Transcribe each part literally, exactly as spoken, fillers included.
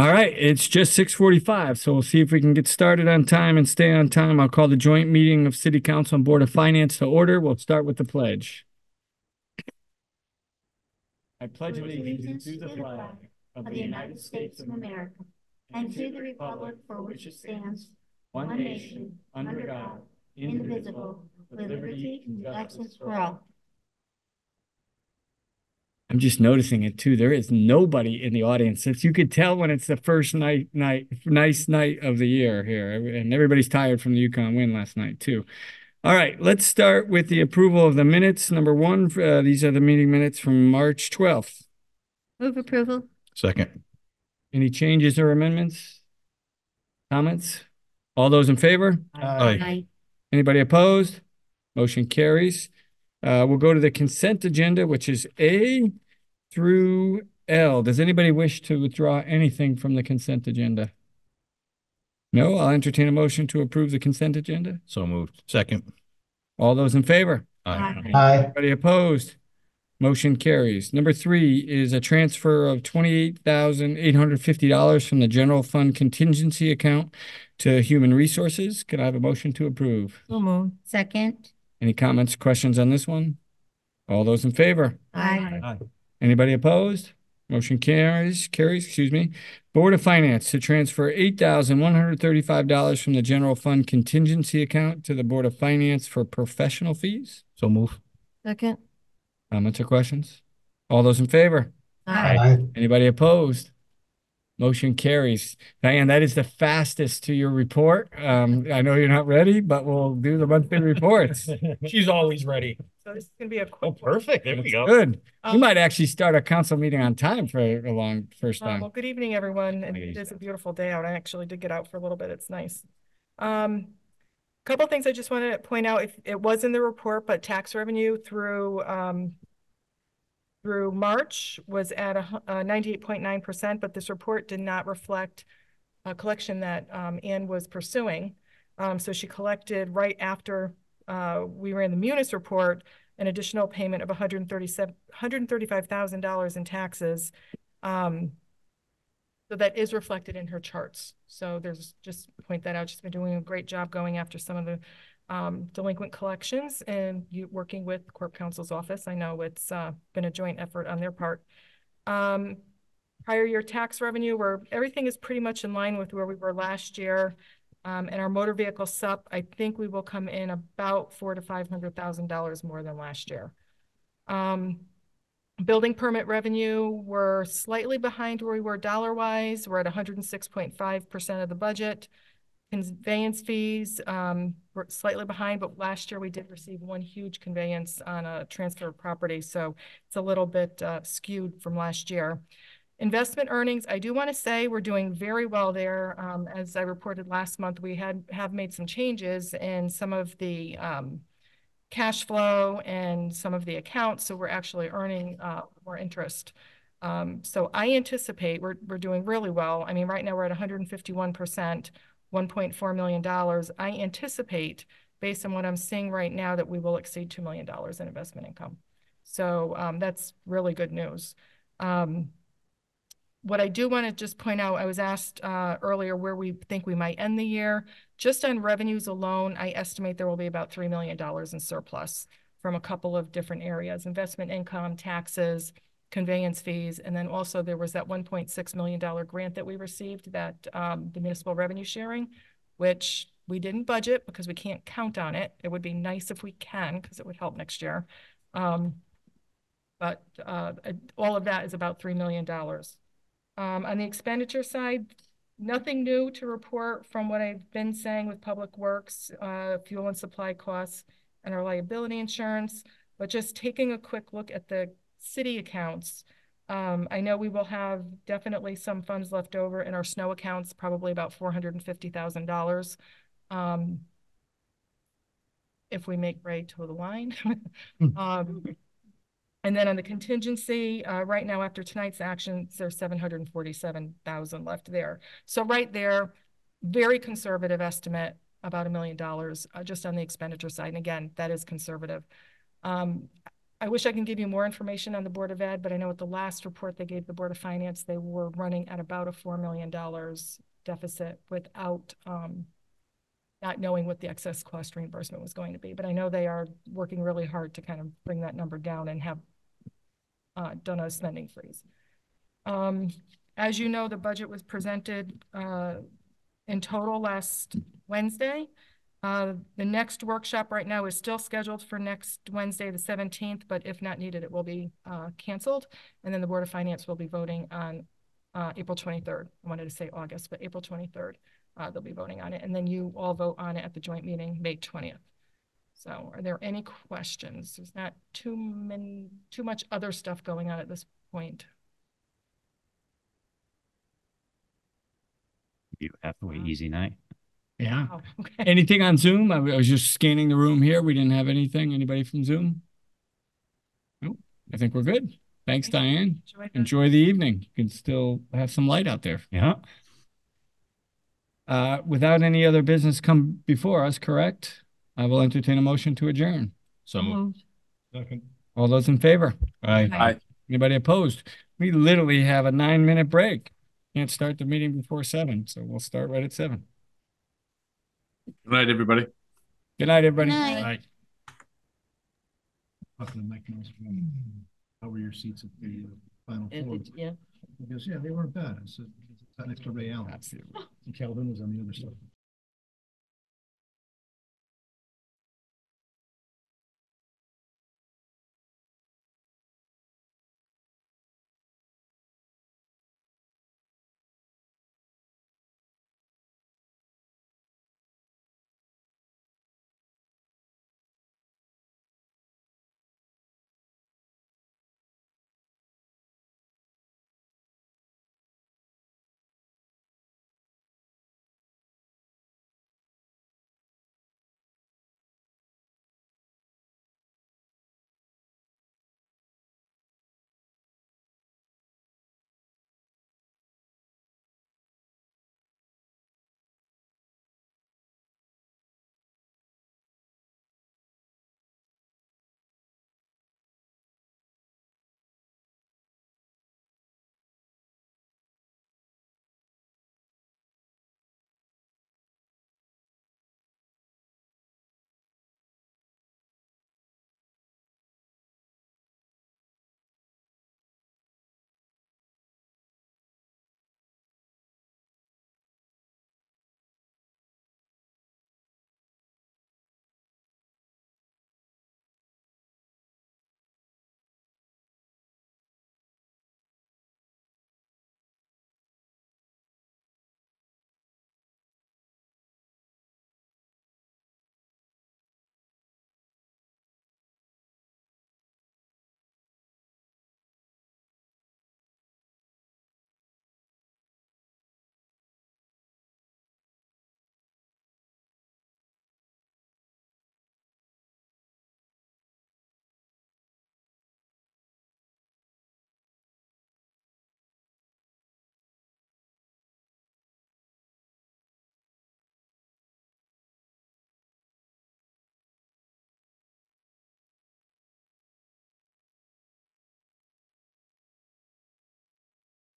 All right, it's just six forty-five, so we'll see if we can get started on time and stay on time. I'll call the joint meeting of City Council and Board of Finance to order. We'll start with the pledge. I pledge allegiance to the flag of the United States of America and to the republic for which it stands, one nation, under God, indivisible, with liberty and justice for all. I'm just noticing it too. There is nobody in the audience. If you could tell when it's the first night, night, nice night of the year here, and everybody's tired from the UConn win last night too. All right, let's start with the approval of the minutes. Number one, uh, these are the meeting minutes from March twelfth. Move approval. Second. Any changes or amendments? Comments? All those in favor? Aye. Aye. Aye. Anybody opposed? Motion carries. Uh, we'll go to the consent agenda, which is A through L. Does anybody wish to withdraw anything from the consent agenda? No, I'll entertain a motion to approve the consent agenda. So moved. Second. All those in favor? Aye. Aye. Anybody opposed? Motion carries. Number three is a transfer of twenty-eight thousand eight hundred fifty dollars from the general fund contingency account to human resources. Could I have a motion to approve? So moved. Second. Any comments, questions on this one? All those in favor? Aye. Aye. Anybody opposed? Motion carries, carries, excuse me. Board of Finance to transfer eight thousand one hundred thirty-five dollars from the general fund contingency account to the Board of Finance for professional fees. So move. Second. Comments or questions? All those in favor? Aye. Aye. Anybody opposed? Motion carries. Diane, that is the fastest to your report. Um, I know you're not ready, but we'll do the monthly reports. She's always ready. So this is going to be a quick. Oh, perfect. There we go. Good. Um, we might actually start a council meeting on time for a long first time. Um, well, good evening, everyone. And it is a beautiful day out. I actually did get out for a little bit. It's nice. Um, a couple of things I just want to point out. If it was in the report, but tax revenue through um, through March was at ninety-eight point nine percent, but this report did not reflect a collection that um, Ann was pursuing. Um, so she collected right after uh, we ran the Munis report, an additional payment of one hundred thirty-five thousand dollars in taxes. Um, so that is reflected in her charts. So there's just point that out. She's been doing a great job going after some of the Um, delinquent collections and you working with Corp Counsel's office. I know it's uh, been a joint effort on their part. Um, prior year tax revenue, where everything is pretty much in line with where we were last year. Um, and our motor vehicle S U P, I think we will come in about four to five hundred thousand dollars more than last year. Um, building permit revenue, we're slightly behind where we were dollar wise. We're at one hundred six point five percent of the budget. Conveyance fees, um, we're slightly behind, but last year we did receive one huge conveyance on a transfer of property, so it's a little bit uh, skewed from last year. Investment earnings, I do want to say we're doing very well there. Um, as I reported last month, we had have made some changes in some of the um, cash flow and some of the accounts, so we're actually earning uh, more interest. Um, so I anticipate we're, we're doing really well. I mean, right now we're at one hundred fifty-one percent. one point four million dollars. I anticipate, based on what I'm seeing right now, that we will exceed two million dollars in investment income. So um, that's really good news. Um, what I do want to just point out, I was asked uh, earlier where we think we might end the year. Just on revenues alone, I estimate there will be about three million dollars in surplus from a couple of different areas: investment income, taxes, conveyance fees, and then also there was that one point six million dollar grant that we received, that um, the municipal revenue sharing, which we didn't budget because we can't count on it. It would be nice if we can, because it would help next year. Um, but uh, all of that is about three million dollars. Um, on the expenditure side, nothing new to report from what I've been saying with Public Works, uh, fuel and supply costs, and our liability insurance, but just taking a quick look at the city accounts. Um, I know we will have definitely some funds left over in our snow accounts, probably about four hundred fifty thousand dollars. Um, if we make Ray toe the line. um, and then on the contingency, uh, right now after tonight's actions, there's seven hundred forty-seven thousand dollars left there. So right there, very conservative estimate, about a million dollars uh, just on the expenditure side. And again, that is conservative. Um, I wish I can give you more information on the Board of Ed, but I know at the last report they gave the Board of Finance, they were running at about a four million dollars deficit without um, not knowing what the excess cost reimbursement was going to be. But I know they are working really hard to kind of bring that number down and have uh, done a spending freeze. Um, as you know, the budget was presented uh, in total last Wednesday. Uh, the next workshop right now is still scheduled for next Wednesday, the seventeenth, but if not needed, it will be uh, canceled. And then the Board of Finance will be voting on uh, April twenty-third. I wanted to say August, but April twenty-third, uh, they'll be voting on it. And then you all vote on it at the joint meeting, May twentieth. So are there any questions? There's not too many, too much other stuff going on at this point. You have a wow. easy night. Yeah. Oh, okay. Anything on Zoom? I was just scanning the room here. We didn't have anything. Anybody from Zoom? Nope. I think we're good. Thanks, Thank Diane. Enjoy the, Enjoy the evening. You can still have some light out there. Yeah. Uh, without any other business come before us, correct? I will entertain a motion to adjourn. So moved. Second. All those in favor? Aye. Aye. Anybody opposed? We literally have a nine-minute break. Can't start the meeting before seven, so we'll start right at seven. Good night, everybody. Good night, everybody. Good night. How were your seats at the final floor? Yeah. Because, yeah, they weren't bad. It's next to Ray Allen. Absolutely. And Calvin was on the other side.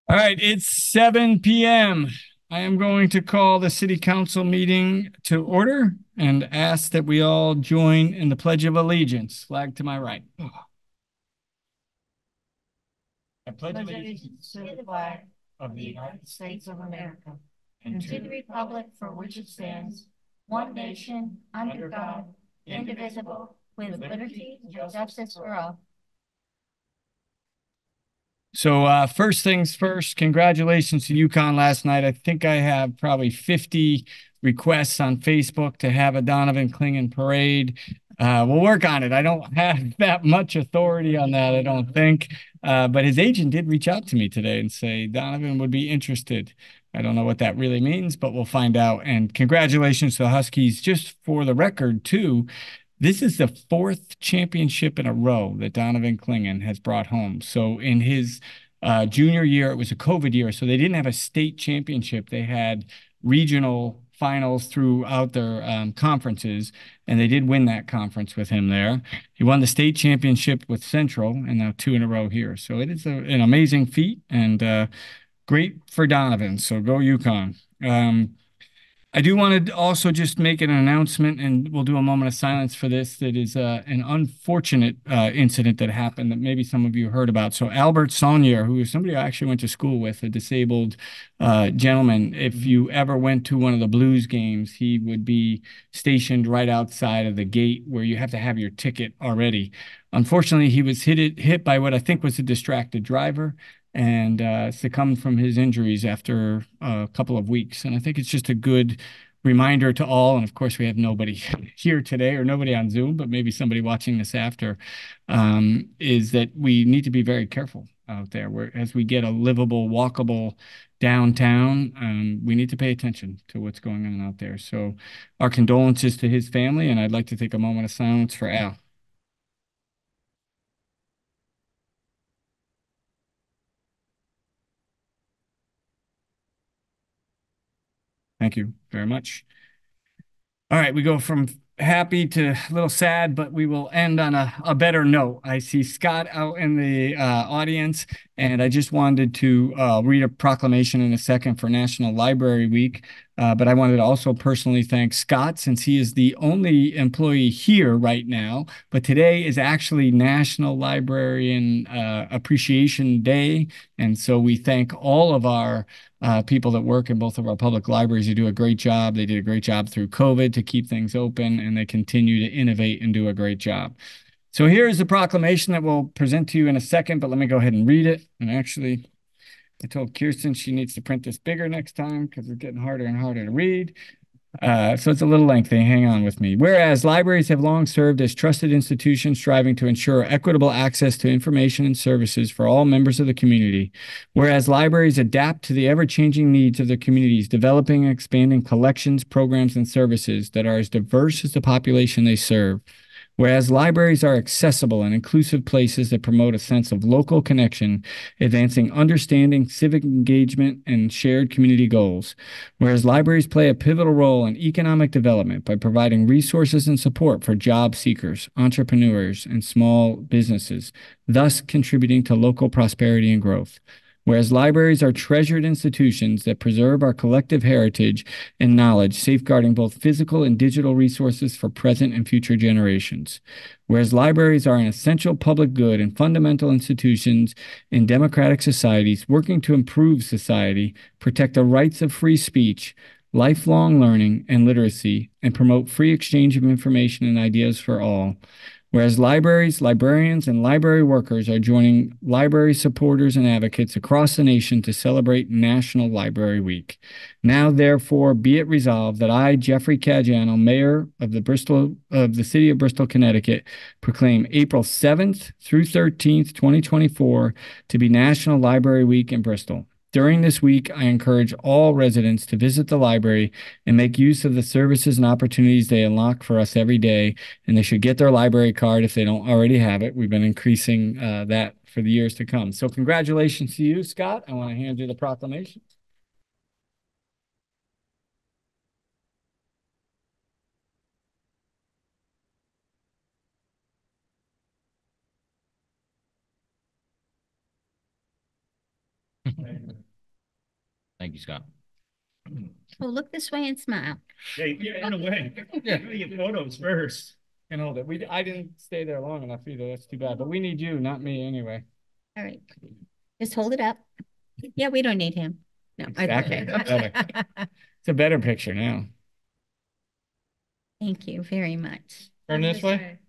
All right, it's seven p m I am going to call the City Council meeting to order and ask that we all join in the Pledge of Allegiance. Flag to my right. Oh. I pledge allegiance to the flag of the United States of America and to the republic for which it stands, one nation, under God, indivisible, with liberty and justice for all. So uh, first things first, congratulations to UConn last night. I think I have probably fifty requests on Facebook to have a Donovan Clingan parade. Uh, we'll work on it. I don't have that much authority on that, I don't think. Uh, but his agent did reach out to me today and say Donovan would be interested. I don't know what that really means, but we'll find out. And congratulations to the Huskies. Just for the record, too, this is the fourth championship in a row that Donovan Clingan has brought home. So in his Uh, junior year, it was a COVID year, so they didn't have a state championship. They had regional finals throughout their um, conferences, and they did win that conference with him there. He won the state championship with Central, and now two in a row here. So it is a, an amazing feat, and uh, great for Donovan. So go UConn. Um, I do want to also just make an announcement, and we'll do a moment of silence for this. That is uh, an unfortunate uh, incident that happened that maybe some of you heard about. So Albert Sonier, who is somebody I actually went to school with, a disabled uh, gentleman, if you ever went to one of the Blues games, he would be stationed right outside of the gate where you have to have your ticket already. Unfortunately, he was hit, it, hit by what I think was a distracted driver, and uh, succumbed from his injuries after a couple of weeks. And I think it's just a good reminder to all. And of course, we have nobody here today or nobody on Zoom, but maybe somebody watching this after, um, is that we need to be very careful out there. Where, as we get a livable, walkable downtown, um, we need to pay attention to what's going on out there. So our condolences to his family, and I'd like to take a moment of silence for Al. Thank you very much. All right, we go from happy to a little sad, but we will end on a, a better note. I see Scott out in the uh, audience, and I just wanted to uh, read a proclamation in a second for National Library Week, uh, but I wanted to also personally thank Scott, since he is the only employee here right now, but today is actually National Librarian uh, Appreciation Day, and so we thank all of our Uh, people that work in both of our public libraries. You do a great job. They did a great job through COVID to keep things open, and they continue to innovate and do a great job. So here is the proclamation that we'll present to you in a second, but let me go ahead and read it. And actually, I told Kirsten she needs to print this bigger next time because it's getting harder and harder to read. Uh, so it's a little lengthy. Hang on with me. Whereas libraries have long served as trusted institutions striving to ensure equitable access to information and services for all members of the community. Whereas libraries adapt to the ever-changing needs of their communities, developing and expanding collections, programs, and services that are as diverse as the population they serve. Whereas libraries are accessible and inclusive places that promote a sense of local connection, advancing understanding, civic engagement, and shared community goals. Whereas libraries play a pivotal role in economic development by providing resources and support for job seekers, entrepreneurs, and small businesses, thus contributing to local prosperity and growth. Whereas libraries are treasured institutions that preserve our collective heritage and knowledge, safeguarding both physical and digital resources for present and future generations. Whereas libraries are an essential public good and fundamental institutions in democratic societies, working to improve society, protect the rights of free speech, lifelong learning and literacy, and promote free exchange of information and ideas for all. Whereas libraries, librarians, and library workers are joining library supporters and advocates across the nation to celebrate National Library Week. Now, therefore, be it resolved that I, Jeffrey Cajano, Mayor of the Bristol of the City of Bristol, Connecticut, proclaim April seventh through thirteenth, twenty twenty-four, to be National Library Week in Bristol. During this week, I encourage all residents to visit the library and make use of the services and opportunities they unlock for us every day, and they should get their library card if they don't already have it. We've been increasing uh, that for the years to come. So congratulations to you, Scott. I want to hand you the proclamation. Thank you, Scott. Oh, look this way and smile. Yeah, yeah, in a way. Yeah. Get photos first. And hold it. We, I didn't stay there long enough either. That's too bad. But we need you, not me, anyway. All right. Just hold it up. Yeah, we don't need him. No. Exactly. Okay. It's a better picture now. Thank you very much. Turn this way.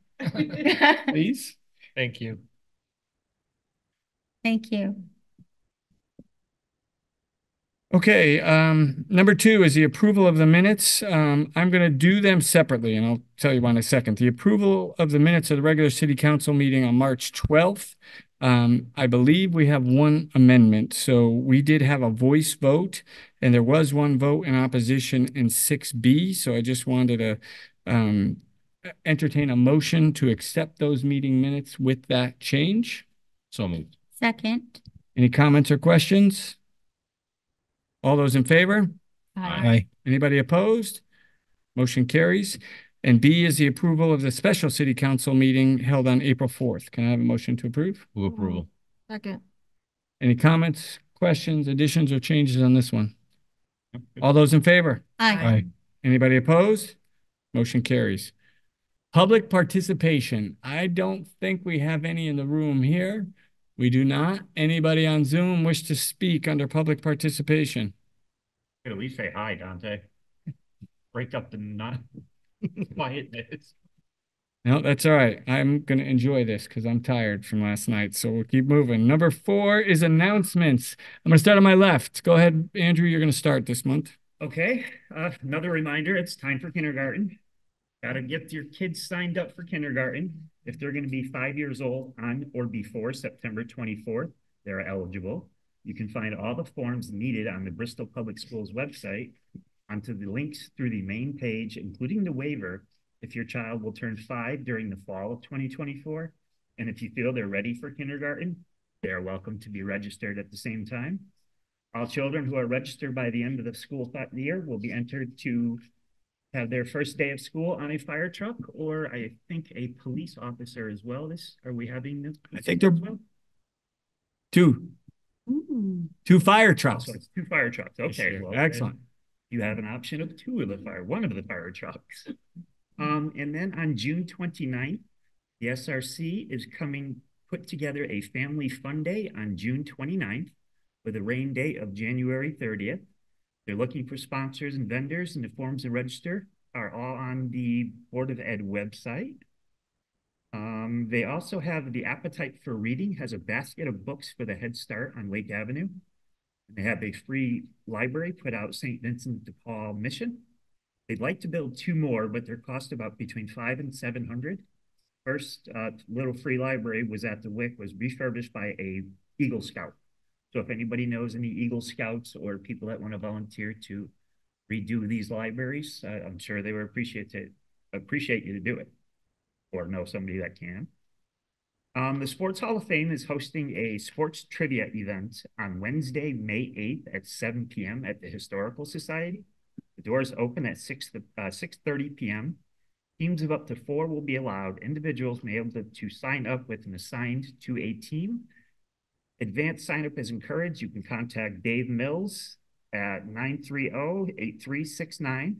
Please. Thank you. Thank you. Okay, um, number two is the approval of the minutes. Um, I'm going to do them separately, and I'll tell you why in a second. The approval of the minutes of the regular city council meeting on March twelfth. Um, I believe we have one amendment. So we did have a voice vote, and there was one vote in opposition in six B. So I just wanted to um, entertain a motion to accept those meeting minutes with that change. So moved. Second. Any comments or questions? All those in favor? Aye. Aye. Anybody opposed? Motion carries. And B is the approval of the special city council meeting held on April fourth. Can I have a motion to approve? Move approval. Second. Any comments, questions, additions, or changes on this one? All those in favor? Aye. Aye. Anybody opposed? Motion carries. Public participation. I don't think we have any in the room here. We do not. Anybody on Zoom wish to speak under public participation? Could at least say hi, Dante. Break up the knot. Quietness. No, that's all right. I'm going to enjoy this because I'm tired from last night. So we'll keep moving. Number four is announcements. I'm going to start on my left. Go ahead, Andrew. You're going to start this month. Okay. Uh, another reminder, it's time for kindergarten. Got to get your kids signed up for kindergarten. If they're going to be five years old on or before September twenty-fourth, they're eligible. You can find all the forms needed on the Bristol Public Schools website onto the links through the main page, including the waiver if your child will turn five during the fall of twenty twenty-four. And if you feel they're ready for kindergarten, they are welcome to be registered at the same time. All children who are registered by the end of the school year will be entered to have their first day of school on a fire truck, or I think a police officer as well. This are we having this? I think they're well? two. Ooh. Two fire trucks. Oh, so it's two fire trucks. Okay. Well, excellent. You have an option of two of the fire, one of the fire trucks. Um, and then on June twenty-ninth, the S R C is coming, put together a family fun day on June twenty-ninth with a rain date of January thirtieth. They're looking for sponsors and vendors, and the forms to register are all on the Board of Ed website. Um, they also have the Appetite for Reading has a basket of books for the Head Start on Lake Avenue. And they have a free library put out Saint Vincent de Paul Mission. They'd like to build two more, but they're cost about between five and seven hundred. First uh, little free library was at the W I C, was refurbished by a Eagle Scout. So if anybody knows any Eagle Scouts or people that want to volunteer to redo these libraries, uh, I'm sure they would appreciate it, appreciate you to do it, or know somebody that can. Um, the Sports Hall of Fame is hosting a sports trivia event on Wednesday, May eighth at seven p m at the Historical Society. The doors open at six thirty p m Teams of up to four will be allowed. Individuals may be able to, to sign up with an assigned to a team. Advanced sign-up is encouraged. You can contact Dave Mills at nine three zero, eight three six nine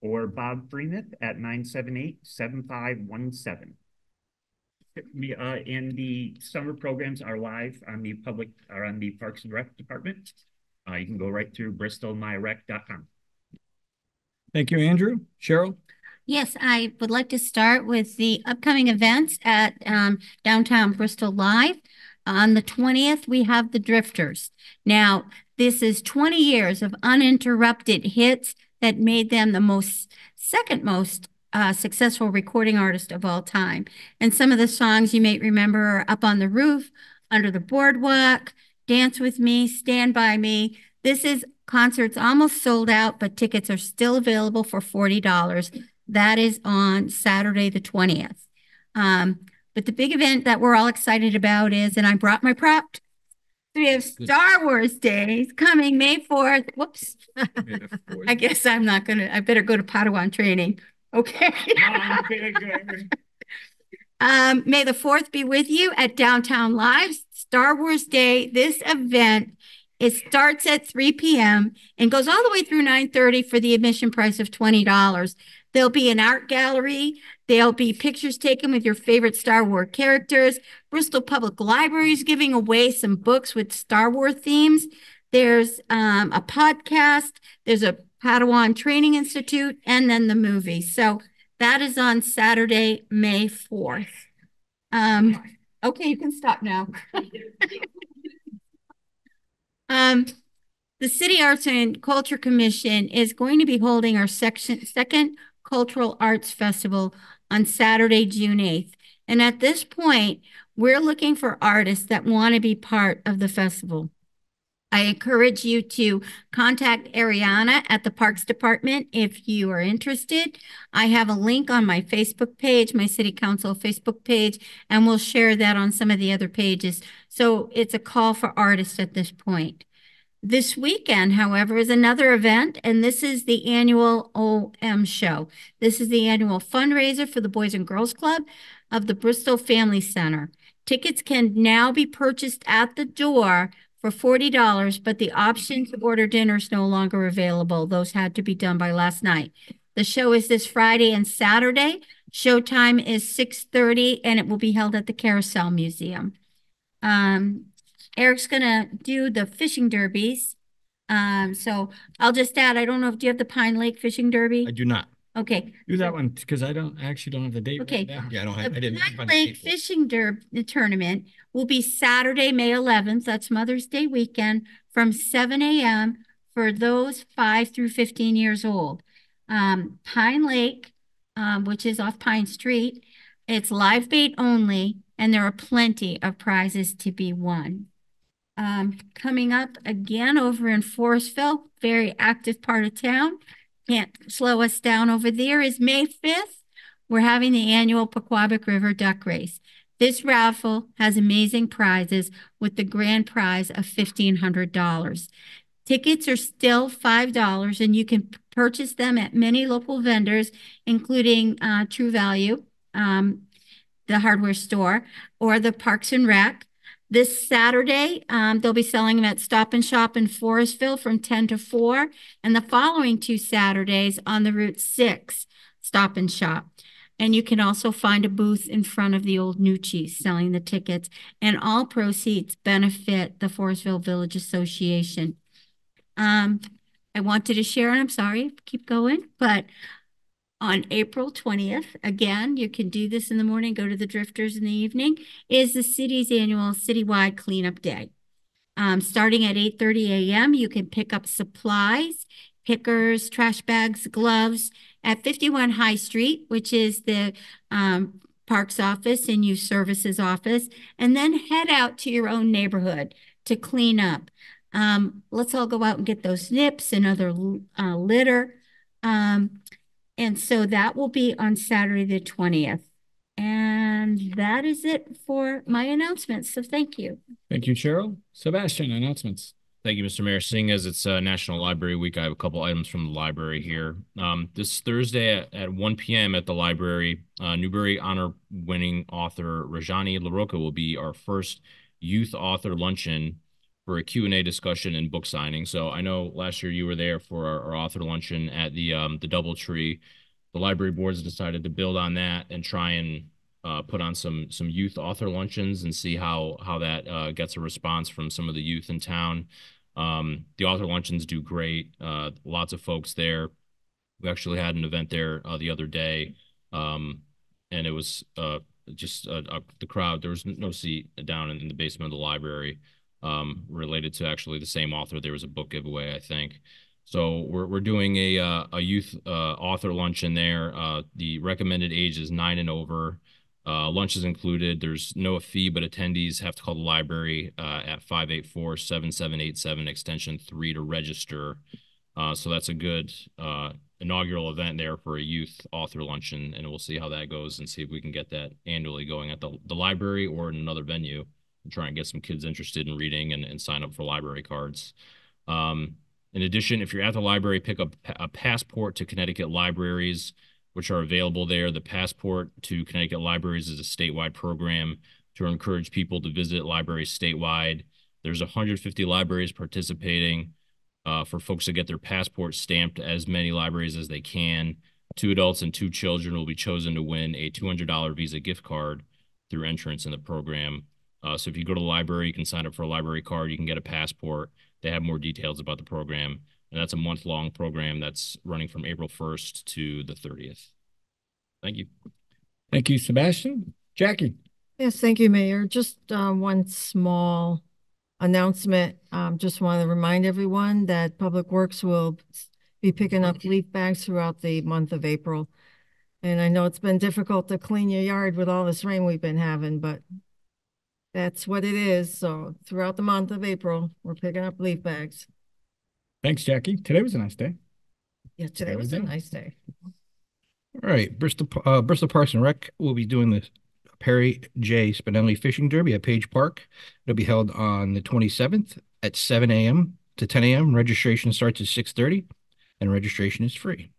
or Bob Freemuth at nine seven eight, seven five one seven. Uh, and the summer programs are live on the public, or on the Parks and Rec Department. Uh, you can go right through bristol my rec dot com. Thank you, Andrew. Cheryl? Yes, I would like to start with the upcoming events at um, Downtown Bristol Live. On the twentieth, we have the Drifters. Now, this is twenty years of uninterrupted hits that made them the most, second most uh, successful recording artist of all time. And some of the songs you may remember are Up on the Roof, Under the Boardwalk, Dance With Me, Stand By Me. This is concerts almost sold out, but tickets are still available for forty dollars. That is on Saturday the twentieth. Um, But the big event that we're all excited about is, and I brought my prop, we have Star Wars Days coming May fourth. Whoops. May fourth. I guess I'm not going to, I better go to Padawan training. Okay. um, May the fourth be with you at Downtown Live, Star Wars Day. This event, it starts at three p m and goes all the way through nine thirty for the admission price of twenty dollars. There'll be an art gallery. There'll be pictures taken with your favorite Star Wars characters. Bristol Public Library is giving away some books with Star Wars themes. There's um, a podcast. There's a Padawan Training Institute, and then the movie. So that is on Saturday, May fourth. Um, okay, you can stop now. um, the City Arts and Culture Commission is going to be holding our section, second Cultural Arts Festival on Saturday, June eighth. And at this point, we're looking for artists that want to be part of the festival. I encourage you to contact Ariana at the Parks Department if you are interested. I have a link on my Facebook page, my City Council Facebook page, and we'll share that on some of the other pages. So it's a call for artists at this point. This weekend, however, is another event, and this is the annual O M show. This is the annual fundraiser for the Boys and Girls Club of the Bristol Family Center. Tickets can now be purchased at the door for forty dollars, but the option to order dinner is no longer available. Those had to be done by last night. The show is this Friday and Saturday. Showtime is six thirty, and it will be held at the Carousel Museum. Um, Eric's going to do the fishing derbies. Um, so I'll just add, I don't know if do you have the Pine Lake fishing derby? I do not. Okay. Do that one because I don't I actually don't have the date. Okay. Right now. Yeah, I don't have the I didn't Pine Lake fishing derby tournament will be Saturday, May eleventh. That's Mother's Day weekend from seven A M for those five through fifteen years old. Um, Pine Lake, um, which is off Pine Street, it's live bait only. And there are plenty of prizes to be won. Um, coming up again over in Forestville, very active part of town. Can't slow us down over there is May fifth. We're having the annual Pequabuck River Duck Race. This raffle has amazing prizes with the grand prize of fifteen hundred dollars. Tickets are still five dollars and you can purchase them at many local vendors, including uh, True Value, um, the hardware store, or the Parks and Rec. This Saturday, um, they'll be selling them at Stop and Shop in Forestville from ten to four, and the following two Saturdays on the Route six Stop and Shop. And you can also find a booth in front of the old Nucci's selling the tickets, and all proceeds benefit the Forestville Village Association. Um, I wanted to share, and I'm sorry, keep going, but on April twentieth, again, you can do this in the morning, go to the Drifters in the evening, is the city's annual citywide cleanup day. Um, starting at eight thirty A M, you can pick up supplies, pickers, trash bags, gloves at fifty-one High Street, which is the um, Parks Office and Youth Services Office, and then head out to your own neighborhood to clean up. Um, let's all go out and get those nips and other uh, litter. Um, And so that will be on Saturday the twentieth. And that is it for my announcements. So thank you. Thank you, Cheryl. Sebastian, announcements. Thank you, Mister Mayor. Seeing as it's uh, National Library Week, I have a couple items from the library here. Um, this Thursday at, at one P M at the library, uh, Newbery Honor-winning author Rajani LaRocca will be our first youth author luncheon for a Q and A discussion and book signing. So I know last year you were there for our, our author luncheon at the um, the DoubleTree. The library boards decided to build on that and try and uh, put on some some youth author luncheons and see how how that uh, gets a response from some of the youth in town. Um, the author luncheons do great. Uh, lots of folks there. We actually had an event there uh, the other day, um, and it was uh, just uh, uh, the crowd. There was no seat down in, in the basement of the library. Um, related to actually the same author. There was a book giveaway, I think. So we're, we're doing a, uh, a youth uh, author luncheon there. Uh, the recommended age is nine and over. Uh, lunch is included. There's no fee, but attendees have to call the library uh, at five eight four, seven seven eight seven extension three to register. Uh, so that's a good uh, inaugural event there for a youth author luncheon, and we'll see how that goes and see if we can get that annually going at the, the library or in another venue. Try and get some kids interested in reading and, and sign up for library cards. Um, in addition, if you're at the library, pick up a passport to Connecticut libraries, which are available there. The passport to Connecticut libraries is a statewide program to encourage people to visit libraries statewide. There's one hundred fifty libraries participating uh, for folks to get their passport stamped, as many libraries as they can. Two adults and two children will be chosen to win a two hundred dollar Visa gift card through entrance in the program. Uh, so if you go to the library, you can sign up for a library card, you can get a passport. They have more details about the program. And that's a month-long program that's running from April first to the thirtieth. Thank you. Thank you, Sebastian. Jackie. Yes, thank you, Mayor. Just uh, one small announcement. Um, just want to remind everyone that Public Works will be picking up leaf bags throughout the month of April. And I know it's been difficult to clean your yard with all this rain we've been having, but That's what it is. So throughout the month of April, we're picking up leaf bags. Thanks, Jackie. Today was a nice day. Yeah, today, today was, was a day. nice day. All right. Bristol uh, Bristol Parks and Rec will be doing the Perry J. Spinelli Fishing Derby at Page Park. It'll be held on the twenty-seventh at seven a m to ten a m Registration starts at six thirty, and registration is free.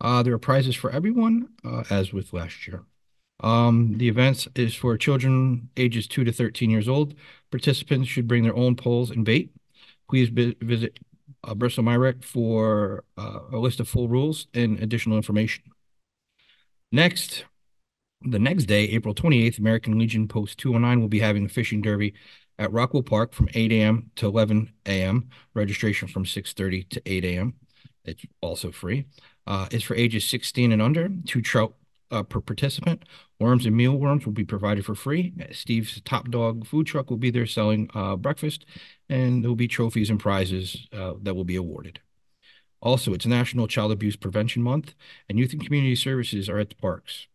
Uh, there are prizes for everyone, uh, as with last year. Um, the events is for children ages two to thirteen years old. Participants should bring their own poles and bait. Please visit uh, Bristol MyRec for uh, a list of full rules and additional information. Next, the next day, April twenty-eighth, American Legion Post two oh nine will be having a fishing derby at Rockwell Park from eight a m to eleven a m Registration from six thirty to eight a m It's also free. Uh, it's for ages sixteen and under, two trout Uh, per participant. Worms and mealworms will be provided for free. Steve's Top Dog food truck will be there selling uh, breakfast, and there will be trophies and prizes uh, that will be awarded. Also, it's National Child Abuse Prevention Month, and Youth and Community Services are at the parks.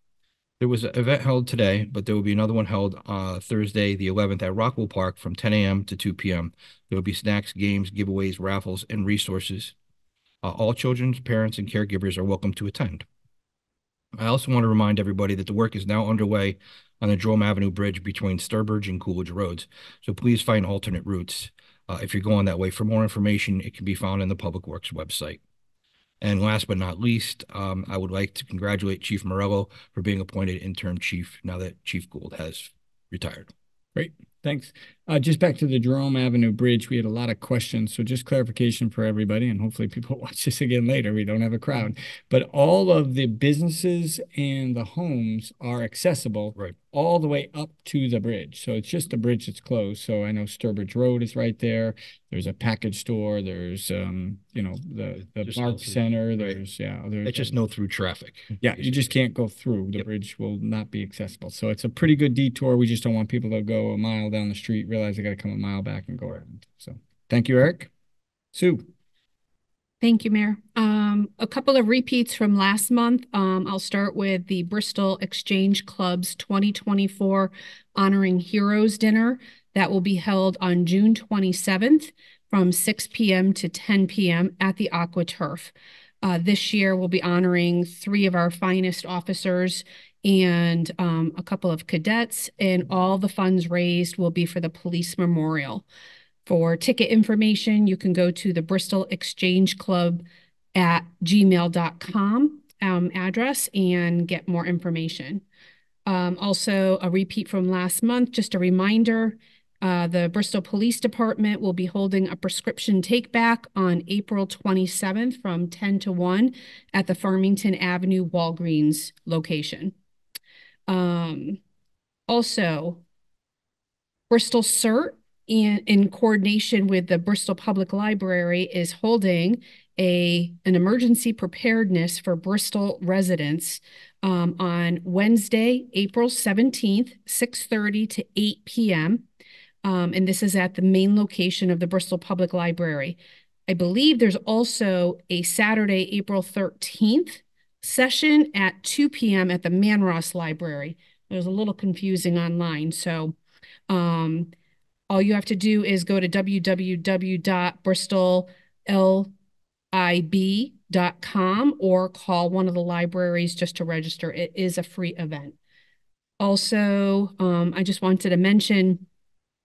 There was an event held today, but there will be another one held uh, Thursday the eleventh at Rockwell Park from ten a m to two p m There will be snacks, games, giveaways, raffles, and resources. Uh, all children, parents, and caregivers are welcome to attend. I also want to remind everybody that the work is now underway on the Jerome Avenue Bridge between Sturbridge and Coolidge Roads, so please find alternate routes uh, if you're going that way. For more information, it can be found on the Public Works website. And last but not least, um, I would like to congratulate Chief Morello for being appointed interim chief now that Chief Gould has retired. Great. Thanks. Uh, just back to the Jerome Avenue Bridge, we had a lot of questions, so just clarification for everybody, and hopefully people watch this again later. We don't have a crowd, but all of the businesses and the homes are accessible right all the way up to the bridge. So it's just a bridge that's closed. So I know Sturbridge Road is right there. There's a package store. There's, um, you know, the, the park center. There's, yeah. There's, it's just um, no through traffic. Yeah, basically. You just can't go through. The yep. bridge will not be accessible. So it's a pretty good detour. We just don't want people to go a mile down the street, realize they got to come a mile back and go around. So thank you, Eric. Sue. Thank you, Mayor. Um, a couple of repeats from last month. Um, I'll start with the Bristol Exchange Club's twenty twenty-four Honoring Heroes Dinner. That will be held on June twenty-seventh from six p m to ten p m at the Aqua Turf. Uh, this year, we'll be honoring three of our finest officers and um, a couple of cadets, and all the funds raised will be for the police memorial. For ticket information, you can go to the Bristol Exchange Club at gmail dot com um, address and get more information. Um, also, a repeat from last month, just a reminder, uh, the Bristol Police Department will be holding a prescription take back on April twenty-seventh from ten to one at the Farmington Avenue Walgreens location. Um, also, Bristol C E R T, In, in coordination with the Bristol Public Library, is holding a an emergency preparedness for Bristol residents um, on Wednesday, April seventeenth, six thirty to eight p m Um, and this is at the main location of the Bristol Public Library. I believe there's also a Saturday, April thirteenth session at two p m at the Manross Library. It was a little confusing online, so... Um, all you have to do is go to w w w dot bristol lib dot com or call one of the libraries just to register. It is a free event. Also, um, I just wanted to mention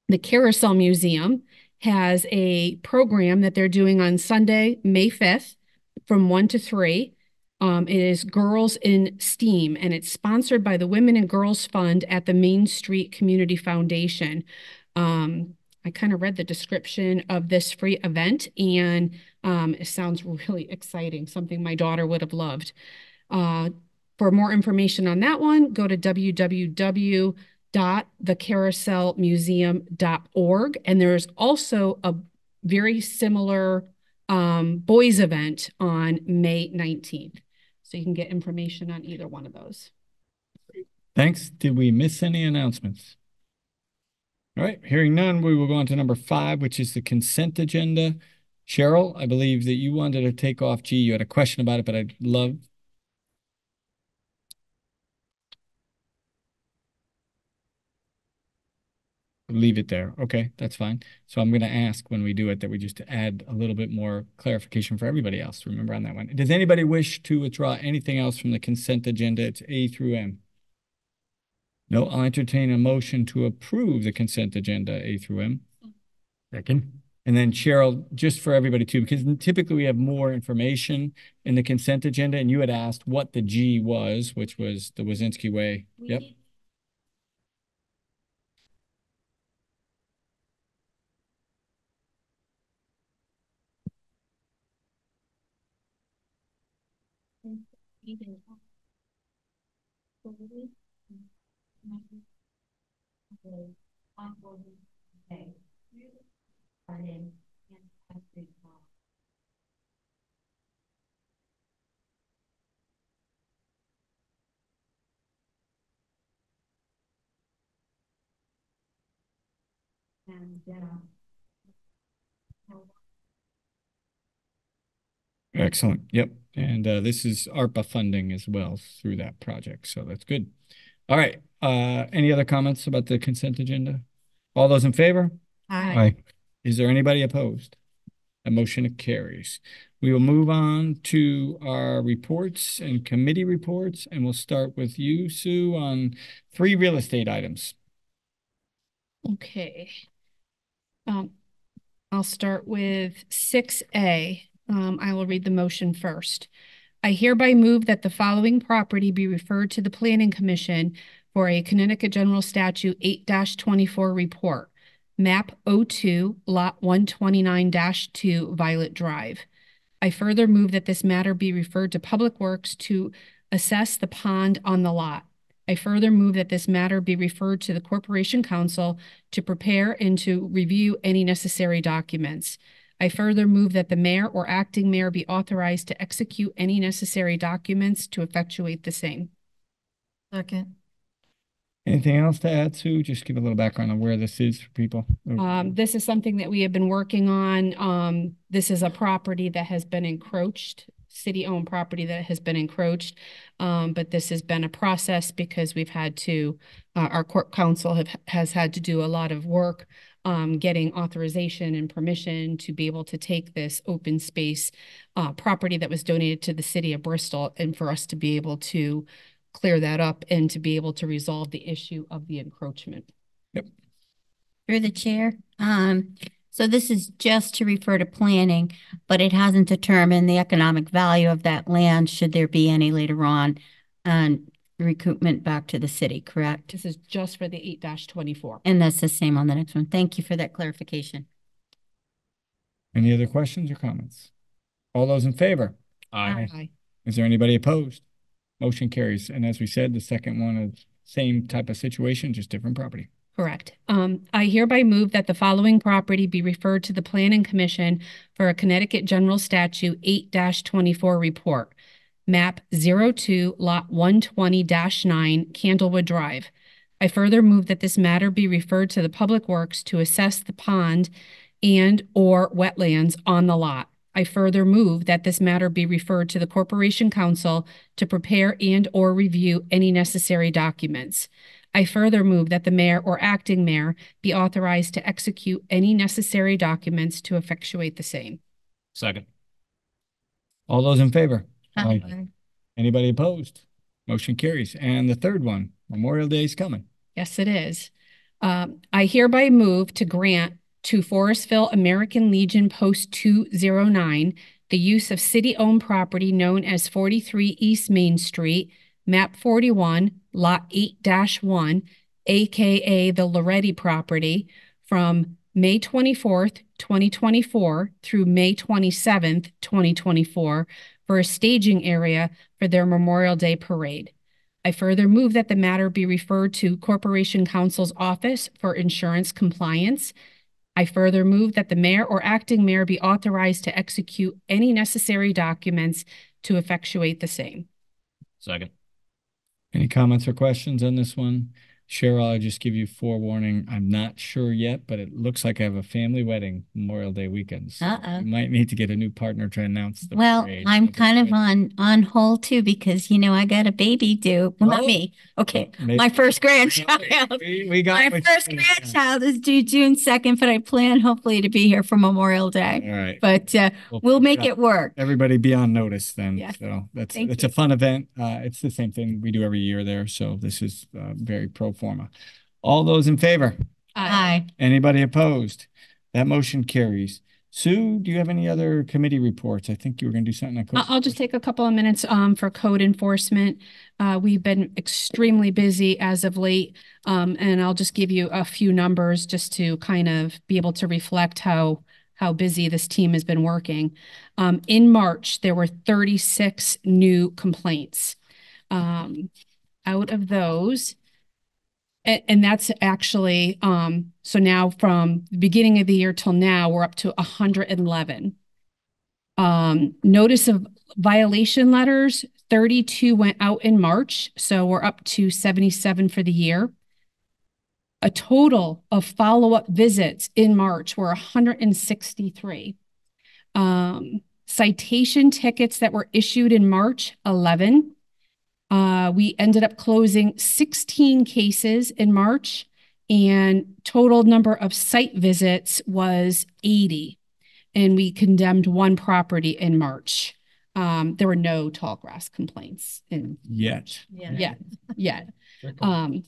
the Carousel Museum has a program that they're doing on Sunday, May fifth from one to three. Um, it is Girls in STEAM, and it's sponsored by the Women and Girls Fund at the Main Street Community Foundation. Um, I kind of read the description of this free event, and um, it sounds really exciting, something my daughter would have loved. Uh, for more information on that one, go to w w w dot the carousel museum dot org. And there's also a very similar um, boys event on May nineteenth. So you can get information on either one of those. Thanks. Did we miss any announcements? All right, hearing none, we will go on to number five, which is the consent agenda. Cheryl, I believe that you wanted to take off G. You had a question about it, but I'd love. leave it there. Okay, that's fine. So I'm going to ask when we do it that we just add a little bit more clarification for everybody else to remember on that one. Does anybody wish to withdraw anything else from the consent agenda? It's A through M. No, I'll entertain a motion to approve the consent agenda A through M. Second. And then Cheryl, just for everybody too, because typically we have more information in the consent agenda, and you had asked what the G was, which was the Wazinski Way. We yep. And uh, Excellent. Yep. And uh, this is ARPA funding as well through that project. So that's good. All right. Uh, any other comments about the consent agenda? All those in favor? Aye. Aye. Is there anybody opposed? The motion carries. We will move on to our reports and committee reports. And we'll start with you, Sue, on three real estate items. Okay. Um, I'll start with six A. Um, I will read the motion first. I hereby move that the following property be referred to the Planning Commission for a Connecticut General Statute eight dash twenty-four report, map oh two, lot one twenty-nine dash two, Violet Drive. I further move that this matter be referred to Public Works to assess the pond on the lot. I further move that this matter be referred to the Corporation Council to prepare and to review any necessary documents. I further move that the mayor or acting mayor be authorized to execute any necessary documents to effectuate the same. Second. Anything else to add, Sue? Just give a little background on where this is for people. Um, this is something that we have been working on. Um, this is a property that has been encroached, city-owned property that has been encroached. Um, but this has been a process because we've had to, uh, our court counsel have, has had to do a lot of work Um, getting authorization and permission to be able to take this open space uh, property that was donated to the city of Bristol, and for us to be able to clear that up and to be able to resolve the issue of the encroachment. Yep. Through the chair. Um, so this is just to refer to planning, but it hasn't determined the economic value of that land should there be any later on and um, recoupment back to the city, correct? This is just for the eight dash twenty-four. And that's the same on the next one. Thank you for that clarification. Any other questions or comments? All those in favor? Aye. Aye. Is there anybody opposed? Motion carries. And as we said, the second one is same type of situation, just different property. Correct. Um, I hereby move that the following property be referred to the Planning Commission for a Connecticut General Statute eight dash twenty-four report. Map oh two, lot one twenty dash nine, Candlewood Drive. I further move that this matter be referred to the Public Works to assess the pond and or wetlands on the lot. I further move that this matter be referred to the Corporation Council to prepare and or review any necessary documents. I further move that the mayor or acting mayor be authorized to execute any necessary documents to effectuate the same. Second. All those in favor? Aye. Anybody opposed? Motion carries. And the third one, Memorial Day is coming. Yes, it is. Um, I hereby move to grant to Forestville American Legion Post two oh nine the use of city-owned property known as forty-three East Main Street, map forty-one, lot eight dash one, aka the Loretti property, from May twenty-fourth, twenty twenty-four through May twenty-seventh, twenty twenty-four, for a staging area for their Memorial Day parade. I further move that the matter be referred to Corporation Counsel's office for insurance compliance. I further move that the mayor or acting mayor be authorized to execute any necessary documents to effectuate the same. Second. Any comments or questions on this one? Cheryl, I'll just give you forewarning. I'm not sure yet, but it looks like I have a family wedding Memorial Day weekend. So uh-oh. You might need to get a new partner to announce the Well, parade. I'm kind of on, on hold, too, because, you know, I got a baby due. Well, well not me. Okay. Well, my first grandchild. We, we got my first grandchild is due June second, but I plan hopefully to be here for Memorial Day. All right. But uh, we'll, we'll make it work. Everybody be on notice then. Yeah. So that's, it's a fun event. Uh, it's the same thing we do every year there. So this is uh, very pro forma. All those in favor? Aye. Anybody opposed? That motion carries. Sue, do you have any other committee reports? I think you were going to do something. Like I'll just take a couple of minutes um, for code enforcement. Uh, we've been extremely busy as of late, um, and I'll just give you a few numbers just to kind of be able to reflect how how busy this team has been working. Um, in March, there were thirty-six new complaints. Um, out of those, and that's actually, um, so now from the beginning of the year till now, we're up to one hundred eleven. Um, notice of violation letters, thirty-two went out in March. So we're up to seventy-seven for the year. A total of follow-up visits in March were one hundred sixty-three. Um, citation tickets that were issued in March, eleven. Uh, we ended up closing sixteen cases in March, and total number of site visits was eighty, and we condemned one property in March. Um, there were no tall grass complaints in yet, yeah. yet, yet. Um,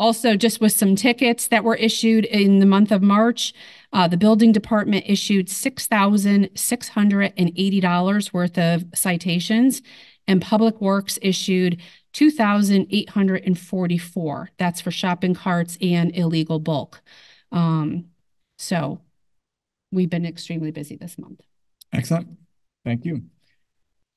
also, just with some tickets that were issued in the month of March, uh, the building department issued six thousand six hundred eighty dollars worth of citations, and Public Works issued two thousand eight hundred forty-four. That's for shopping carts and illegal bulk. Um, so we've been extremely busy this month. Excellent. Thank you.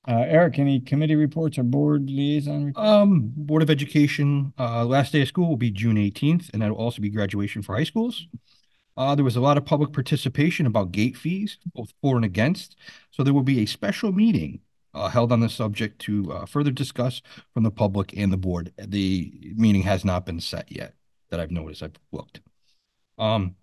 Uh, Eric, any committee reports or board liaison reports? Um, Board of Education, uh, last day of school will be June eighteenth, and that will also be graduation for high schools. Uh, there was a lot of public participation about gate fees, both for and against. So there will be a special meeting Uh, held on the subject to uh, further discuss from the public and the board. The meeting has not been set yet that I've noticed. I've looked. Um,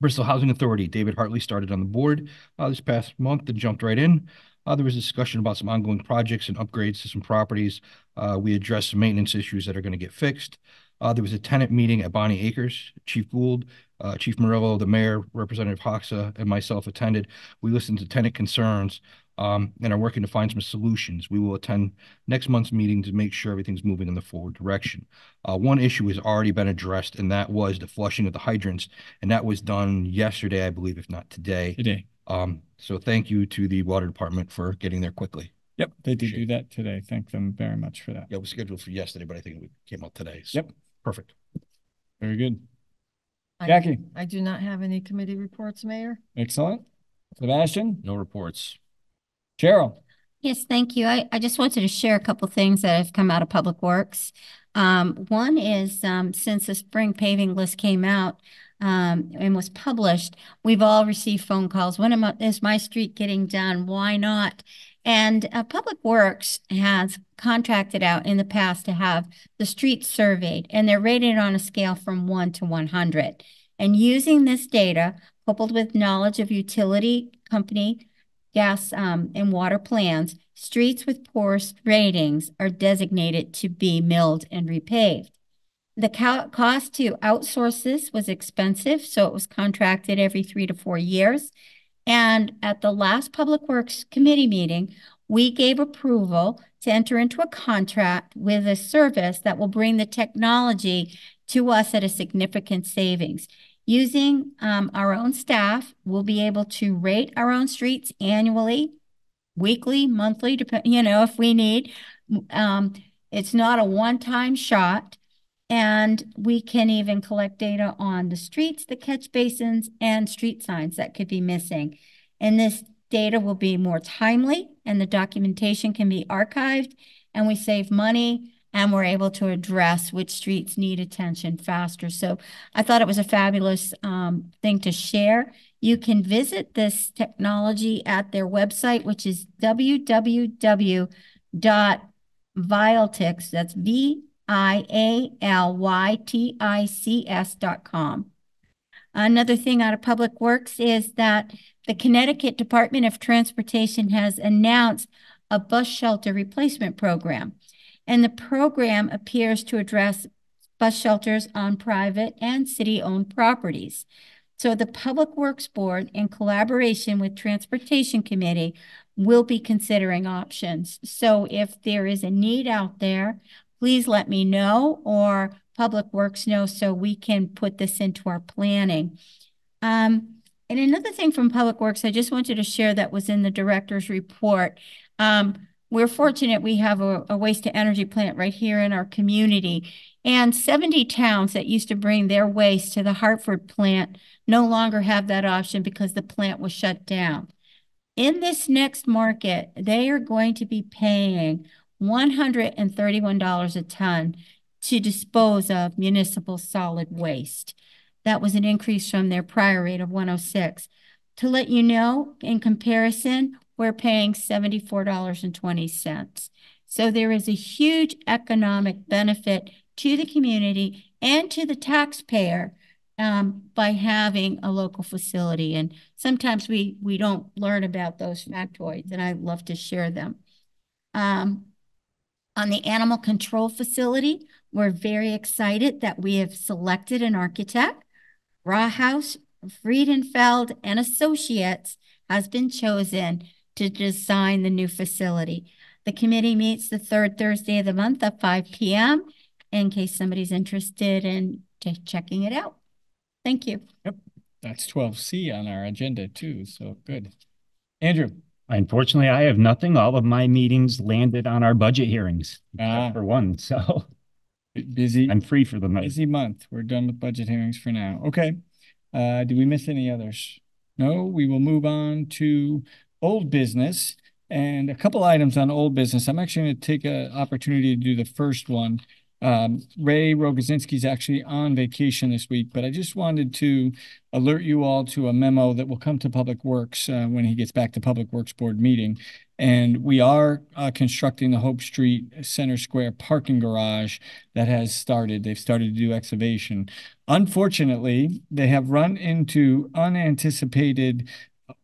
Bristol Housing Authority, David Hartley started on the board uh, this past month and jumped right in. Uh, there was discussion about some ongoing projects and upgrades to some properties. Uh, we addressed some maintenance issues that are going to get fixed. Uh, there was a tenant meeting at Bonnie Acres. Chief Gould, uh, Chief Murillo, the mayor, Representative Hoxa, and myself attended. We listened to tenant concerns Um, and are working to find some solutions. We will attend next month's meeting to make sure everything's moving in the forward direction. Uh, one issue has already been addressed, and that was the flushing of the hydrants, and that was done yesterday, I believe, if not today. Today. Um, so thank you to the water department for getting there quickly. Yep, they did do that today. Thank them very much for that. Yeah, it was scheduled for yesterday, but I think it came out today. So. Yep. Perfect. Very good. I, Jackie. I do not have any committee reports, Mayor. Excellent. Sebastian? No reports. Cheryl. Yes, thank you. I, I just wanted to share a couple things that have come out of Public Works. Um, one is um, since the spring paving list came out um, and was published, we've all received phone calls. When am I, is my street getting done? Why not? And uh, Public Works has contracted out in the past to have the streets surveyed, and they're rated on a scale from one to one hundred. And using this data, coupled with knowledge of utility company gas um, and water plans, streets with poorest ratings are designated to be milled and repaved. The co cost to outsource this was expensive, so it was contracted every three to four years. And at the last Public Works Committee meeting, we gave approval to enter into a contract with a service that will bring the technology to us at a significant savings. Using um, our own staff, we'll be able to rate our own streets annually, weekly, monthly, dep- you know, if we need. Um, it's not a one-time shot, and we can even collect data on the streets, the catch basins, and street signs that could be missing. And this data will be more timely, and the documentation can be archived, and we save money, and we're able to address which streets need attention faster. So I thought it was a fabulous um, thing to share. You can visit this technology at their website, which is w w w dot vialtix, that's V N I A L Y T I C S dot com. Another thing out of Public Works is that the Connecticut Department of Transportation has announced a bus shelter replacement program, and the program appears to address bus shelters on private and city-owned properties. So the Public Works Board, in collaboration with Transportation Committee, will be considering options. So if there is a need out there, please let me know or Public Works know so we can put this into our planning. Um, and another thing from Public Works, I just wanted to share that was in the director's report. Um, we're fortunate we have a, a waste-to-energy plant right here in our community. And seventy towns that used to bring their waste to the Hartford plant no longer have that option because the plant was shut down. In this next market, they are going to be paying one hundred thirty-one dollars a ton to dispose of municipal solid waste. That was an increase from their prior rate of one oh six. To let you know, in comparison, we're paying seventy-four dollars and twenty cents. So there is a huge economic benefit to the community and to the taxpayer um, by having a local facility. And sometimes we, we don't learn about those factoids, and I love to share them. Um, on the animal control facility, we're very excited that we have selected an architect. Rawhouse, Friedenfeld, and Associates has been chosen to design the new facility. The committee meets the third Thursday of the month at five p m in case somebody's interested in checking it out. Thank you. Yep. That's twelve C on our agenda too, so good. Andrew. Unfortunately, I have nothing. All of my meetings landed on our budget hearings ah. for one, so busy. I'm free for the night. Busy month. We're done with budget hearings for now. Okay. Uh, did we miss any others? No, we will move on to old business and a couple items on old business. I'm actually going to take an opportunity to do the first one. Um, Ray Rogozinski is actually on vacation this week, but I just wanted to alert you all to a memo that will come to Public Works uh, when he gets back to Public Works Board meeting. And we are uh, constructing the Hope Street Center Square parking garage that has started. They've started to do excavation. Unfortunately, they have run into unanticipated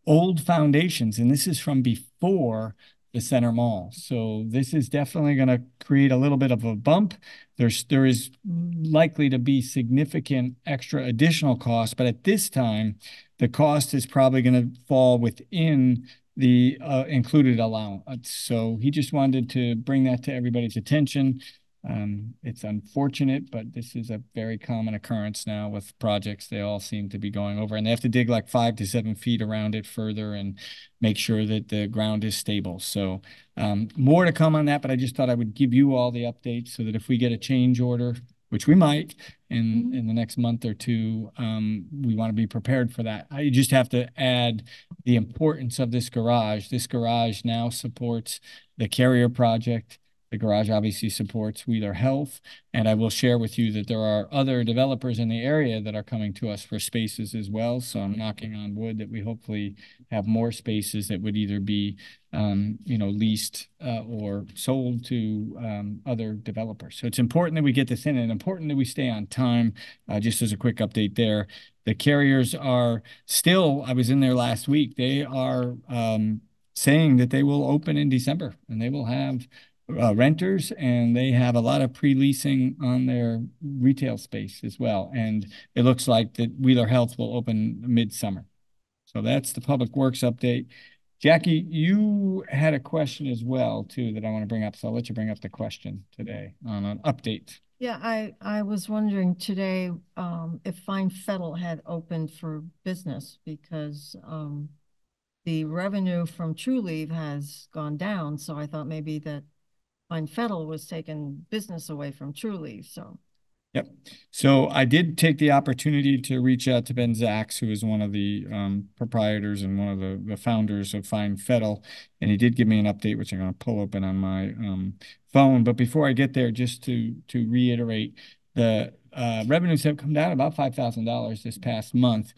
old foundations, and this is from before the center mall. So this is definitely going to create a little bit of a bump. There's, there is likely to be significant extra additional cost, but at this time, the cost is probably going to fall within the uh, included allowance. So he just wanted to bring that to everybody's attention. Um, it's unfortunate, but this is a very common occurrence now with projects. They all seem to be going over, and they have to dig like five to seven feet around it further and make sure that the ground is stable. So um, more to come on that, but I just thought I would give you all the updates so that if we get a change order, which we might in, mm-hmm. in the next month or two, um, we want to be prepared for that. I just have to add the importance of this garage. This garage now supports the Carrier Project. The garage obviously supports Wheeler Health, and I will share with you that there are other developers in the area that are coming to us for spaces as well. So I'm knocking on wood that we hopefully have more spaces that would either be, um, you know, leased uh, or sold to um, other developers. So it's important that we get this in, and important that we stay on time. Uh, just as a quick update there, the Carriers are still, I was in there last week, they are um, saying that they will open in December, and they will have Uh, renters, and they have a lot of pre-leasing on their retail space as well. And it looks like that Wheeler Health will open mid-summer. So that's the Public Works update. Jackie, you had a question as well, too, that I want to bring up. So I'll let you bring up the question today on an update. Yeah, I, I was wondering today um, if Fine Fettle had opened for business, because um, the revenue from Trulieve has gone down. So I thought maybe that Fine Fettle was taking business away from Trulieve, so. Yep. So I did take the opportunity to reach out to Ben Zaks, who is one of the um, proprietors and one of the, the founders of Fine Fettle, and he did give me an update, which I'm going to pull open on my um, phone. But before I get there, just to to reiterate, the uh, revenues have come down about five thousand dollars this past month.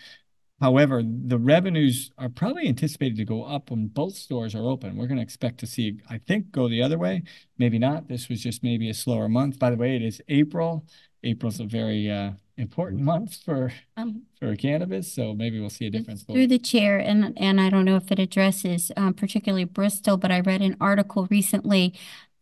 However, the revenues are probably anticipated to go up when both stores are open. We're going to expect to see, I think, go the other way. Maybe not. This was just maybe a slower month. By the way, it is April. April's a very uh, important month for um, for cannabis, so maybe we'll see a difference. Through the chair, and, and I don't know if it addresses um, particularly Bristol, but I read an article recently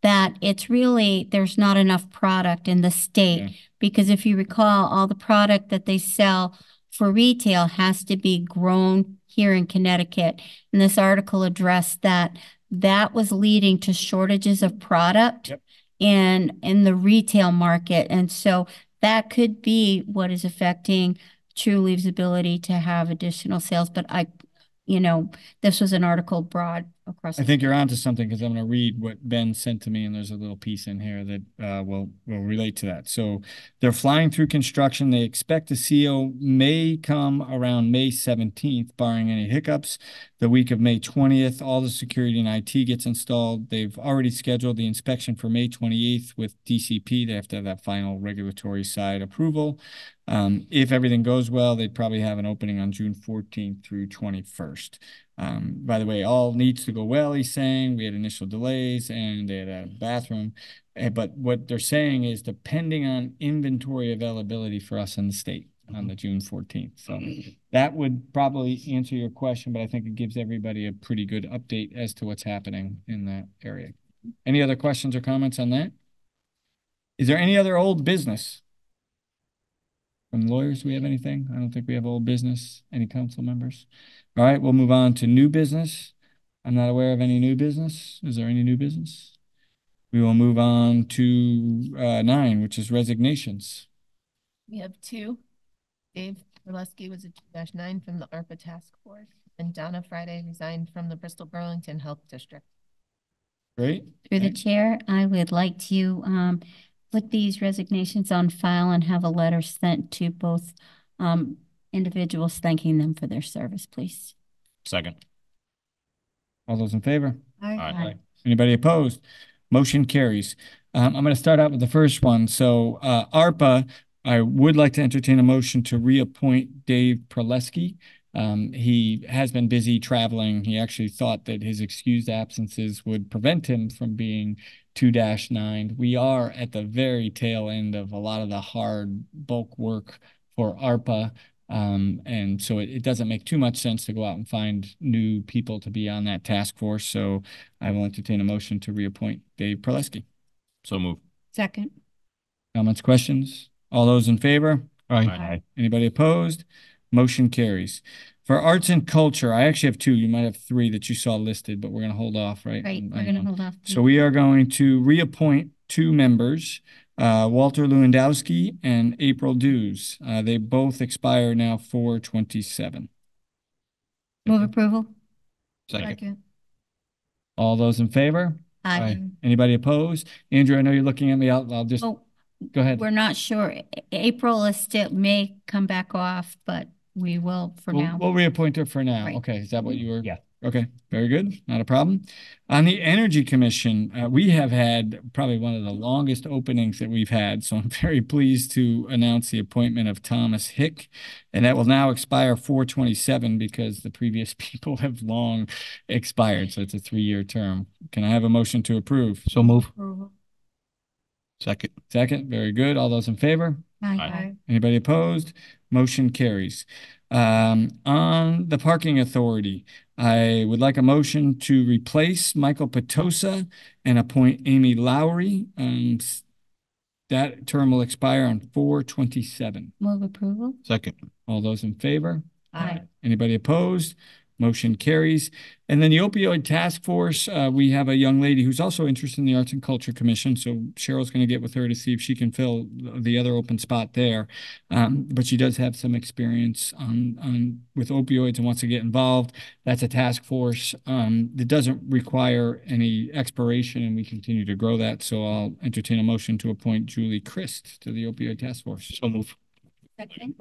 that it's really, there's not enough product in the state, yeah. because if you recall, all the product that they sell for retail has to be grown here in Connecticut. And this article addressed that that was leading to shortages of product yep. in, in the retail market. And so that could be what is affecting Trulieve's ability to have additional sales. But I, you know, this was an article broad across. I think you're onto something, because I'm going to read what Ben sent to me, and there's a little piece in here that uh, will will relate to that. So they're flying through construction. They expect the C O may come around May seventeenth, barring any hiccups. The week of May twentieth, all the security and I T gets installed. They've already scheduled the inspection for May twenty-eighth with D C P. They have to have that final regulatory side approval. Um, if everything goes well, they'd probably have an opening on June fourteenth through twenty-first. Um, by the way, all needs to go well, he's saying. We had initial delays and they had a bathroom. But what they're saying is depending on inventory availability for us in the state on the June fourteenth. So that would probably answer your question, but I think it gives everybody a pretty good update as to what's happening in that area. Any other questions or comments on that? Is there any other old business? From lawyers, do we have anything? I don't think we have old business. Any council members? All right, we'll move on to new business. I'm not aware of any new business. Is there any new business? We will move on to uh, nine, which is resignations. We have two. Dave Perlesky was a two dash nine from the ARPA task force, and Donna Friday resigned from the Bristol Burlington Health District. Great. Through the chair, I would like to um, put these resignations on file and have a letter sent to both um, individuals thanking them for their service, please. Second. All those in favor? Aye. Aye. Aye. Anybody opposed? Motion carries. Um, I'm going to start out with the first one. So uh, ARPA, I would like to entertain a motion to reappoint Dave Perlesky. Um, he has been busy traveling. He actually thought that his excused absences would prevent him from being two dash nine. We are at the very tail end of a lot of the hard bulk work for ARPA. Um, and so it, it doesn't make too much sense to go out and find new people to be on that task force. So I will entertain a motion to reappoint Dave Perlesky. So moved. Second. Comments, questions? All those in favor? Aye. Aye. Anybody opposed? Motion carries. For arts and culture, I actually have two. You might have three that you saw listed, but we're going to hold off, right? Right. We're going to hold off. So we are going to reappoint two members, uh, Walter Lewandowski and April Dews. Uh, they both expire now four twenty-seven. Move approval. Second. Second. All those in favor? Aye. Aye. Anybody opposed? Andrew, I know you're looking at me. I'll, I'll just... Oh. Go ahead. We're not sure. April is still may come back off, but we will for we'll, now. We'll reappoint her for now. Right. Okay. Is that what you were? Yeah. Okay. Very good. Not a problem. On the Energy Commission, uh, we have had probably one of the longest openings that we've had. So I'm very pleased to announce the appointment of Thomas Hick, and that will now expire four twenty-seven because the previous people have long expired. So it's a three-year term. Can I have a motion to approve? So move. Approval. Second. Second. Very good. All those in favor? Aye. Aye. Anybody opposed? Motion carries. Um, on the Parking Authority, I would like a motion to replace Michael Petosa and appoint Amy Lowry. Um, that term will expire on four twenty-seven. Move approval. Second. All those in favor? Aye. Anybody opposed? Motion carries. And then the opioid task force, uh, we have a young lady who's also interested in the Arts and Culture Commission. So Cheryl's going to get with her to see if she can fill the other open spot there. Um, but she does have some experience on, on with opioids and wants to get involved. That's a task force um, that doesn't require any expiration, and we continue to grow that. So I'll entertain a motion to appoint Julie Christ to the opioid task force. So move. Second.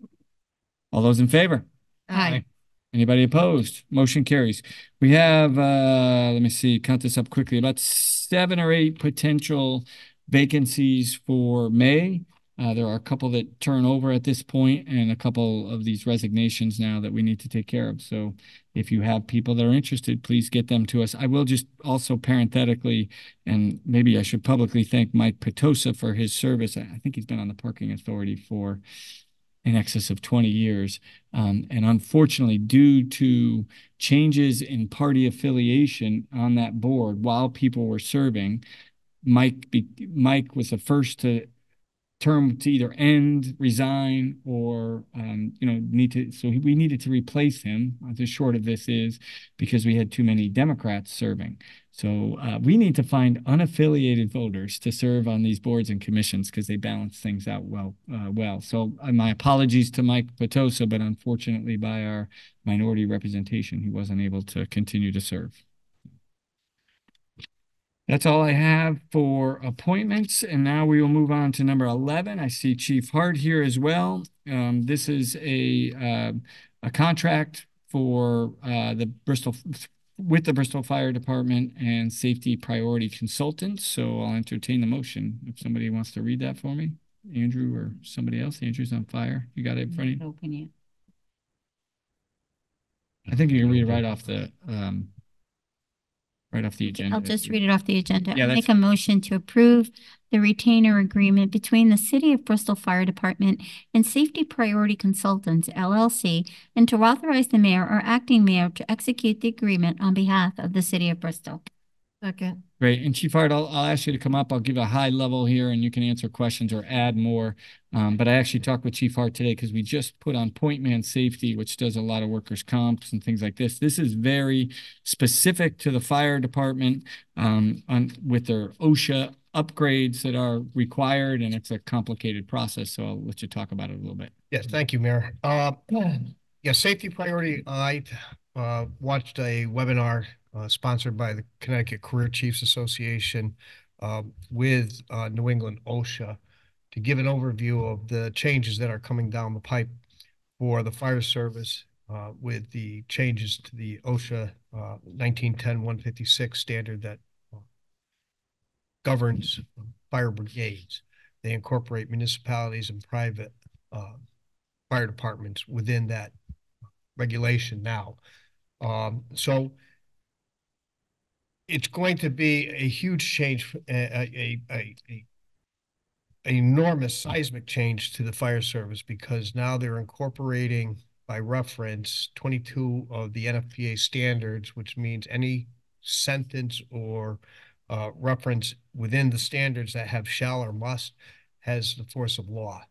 All those in favor? Aye. Aye. Anybody opposed? Motion carries. We have, uh, let me see, count this up quickly, about seven or eight potential vacancies for May. Uh, there are a couple that turn over at this point and a couple of these resignations now that we need to take care of. So if you have people that are interested, please get them to us. I will just also parenthetically, and maybe I should publicly thank Mike Petosa for his service. I think he's been on the Parking Authority for in excess of twenty years. Um, and unfortunately, due to changes in party affiliation on that board while people were serving, Mike, be, Mike was the first to term to either end, resign, or, um, you know, need to, so we needed to replace him. The short of this is because we had too many Democrats serving. So uh, we need to find unaffiliated voters to serve on these boards and commissions because they balance things out well. Uh, well, so uh, my apologies to Mike Petosa, but unfortunately by our minority representation, he wasn't able to continue to serve. That's all I have for appointments. And now we will move on to number eleven. I see Chief Hart here as well. Um, this is a, uh, a contract for uh, the Bristol, with the Bristol Fire Department and Safety Priority Consultants. So I'll entertain the motion. If somebody wants to read that for me, Andrew or somebody else, Andrew's on fire. You got it in front of you? Open it. I think you can read it right off the, um, Right off the agenda. I'll just read it off the agenda. Yeah, make a motion to approve the retainer agreement between the City of Bristol Fire Department and Safety Priority Consultants, L L C, and to authorize the mayor or acting mayor to execute the agreement on behalf of the City of Bristol. Second. Great. And Chief Hart, I'll, I'll ask you to come up. I'll give a high level here and you can answer questions or add more. Um, but I actually talked with Chief Hart today because we just put on Point Man Safety, which does a lot of workers' comps and things like this. This is very specific to the fire department um, on, with their OSHA upgrades that are required, and it's a complicated process. So I'll let you talk about it a little bit. Yes. Thank you, Mayor. Uh, yeah, safety priority. I uh, watched a webinar Uh, sponsored by the Connecticut Career Chiefs Association uh, with uh, New England OSHA to give an overview of the changes that are coming down the pipe for the fire service uh, with the changes to the OSHA uh, nineteen ten one fifty-six standard that uh, governs fire brigades. They incorporate municipalities and private uh, fire departments within that regulation now. Um, so it's going to be a huge change, a, a, a, a, a enormous seismic change to the fire service, because now they're incorporating by reference twenty-two of the N F P A standards, which means any sentence or uh, reference within the standards that have shall or must has the force of law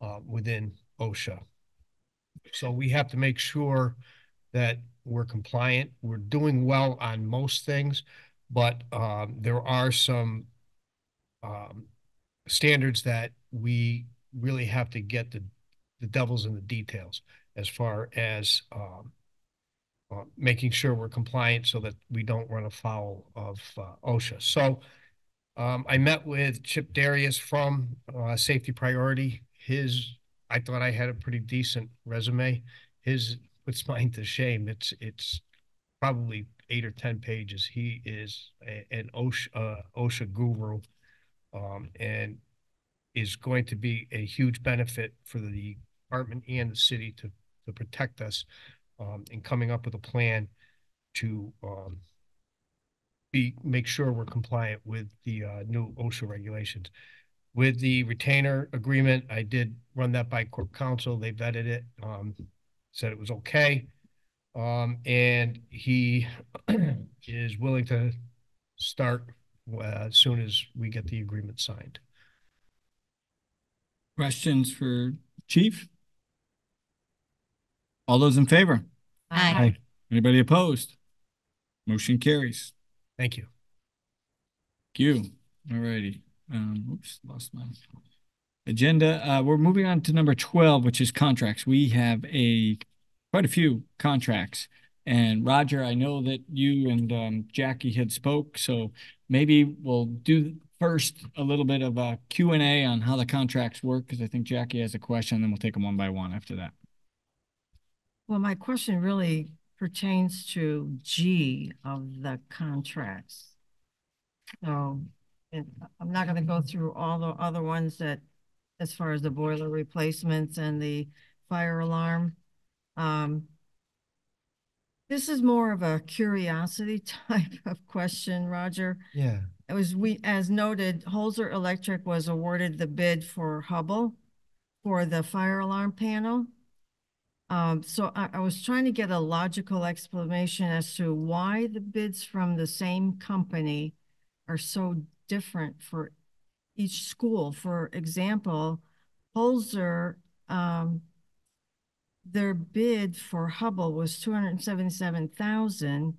uh, within OSHA. So we have to make sure that we're compliant. We're doing well on most things, but um, there are some um, standards that we really have to get the, the devils in the details as far as um, uh, making sure we're compliant so that we don't run afoul of uh, OSHA. So um, I met with Chip Darius from uh, Safety Priority. His, I thought I had a pretty decent resume. His puts mine to shame. It's it's probably eight or ten pages. He is a, an OSHA, uh, OSHA guru, um, and is going to be a huge benefit for the department and the city to to protect us um, in coming up with a plan to um, be make sure we're compliant with the uh, new OSHA regulations. With the retainer agreement, I did run that by Corp Counsel. They vetted it. Um, said it was okay, um, and he is willing to start uh, as soon as we get the agreement signed. Questions for Chief? All those in favor? Aye. Aye. Anybody opposed? Motion carries. Thank you. Thank you. All righty. Um, oops, lost my agenda. Uh, we're moving on to number twelve, which is contracts. We have a quite a few contracts. And Roger, I know that you and um, Jackie had spoke, so maybe we'll do first a little bit of a Q and A on how the contracts work, because I think Jackie has a question, and then we'll take them one by one after that. Well, my question really pertains to G of the contracts. So and I'm not going to go through all the other ones that as far as the boiler replacements and the fire alarm. Um, this is more of a curiosity type of question, Roger. Yeah. It was, we, as noted, Holzer Electric was awarded the bid for Hubble for the fire alarm panel. Um, so I, I was trying to get a logical explanation as to why the bids from the same company are so different for each school. For example, Holzer, um, their bid for Hubble was two hundred seventy-seven thousand dollars.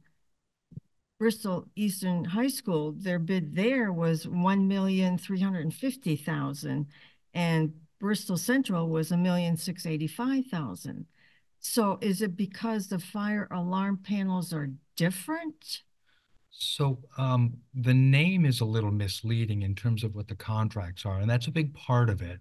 Bristol Eastern High School, their bid there was one million three hundred fifty thousand dollars, and Bristol Central was one million six hundred eighty-five thousand dollars. So is it because the fire alarm panels are different? So um, the name is a little misleading in terms of what the contracts are, and that's a big part of it.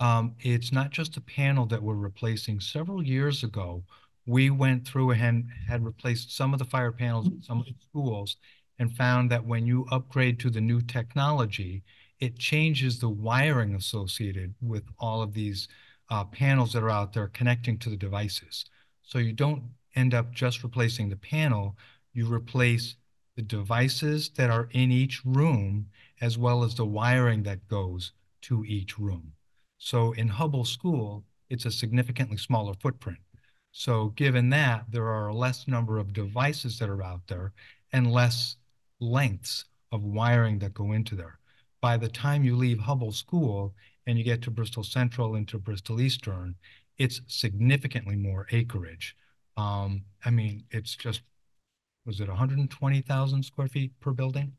Um, it's not just a panel that we're replacing. Several years ago, we went through and had replaced some of the fire panels in some of the schools and found that when you upgrade to the new technology, it changes the wiring associated with all of these uh, panels that are out there connecting to the devices. So you don't end up just replacing the panel, you replace the devices that are in each room, as well as the wiring that goes to each room. So in Hubble School, it's a significantly smaller footprint. So given that, there are less number of devices that are out there and less lengths of wiring that go into there. By the time you leave Hubble School and you get to Bristol Central and to Bristol Eastern, it's significantly more acreage. Um, I mean, it's just, was it one hundred twenty thousand square feet per building?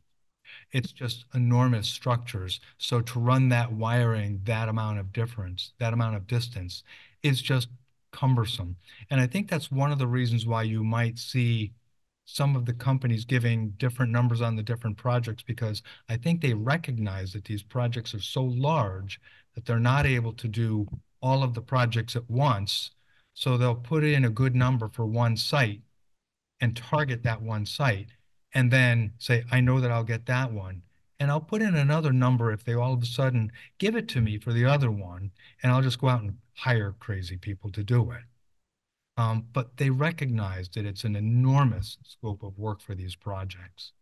It's just enormous structures. So to run that wiring, that amount of difference, that amount of distance is just cumbersome. And I think that's one of the reasons why you might see some of the companies giving different numbers on the different projects, because I think they recognize that these projects are so large that they're not able to do all of the projects at once. So they'll put in a good number for one site and target that one site and then say, I know that I'll get that one. And I'll put in another number if they all of a sudden give it to me for the other one, and I'll just go out and hire crazy people to do it. Um, but they recognize that it's an enormous scope of work for these projects.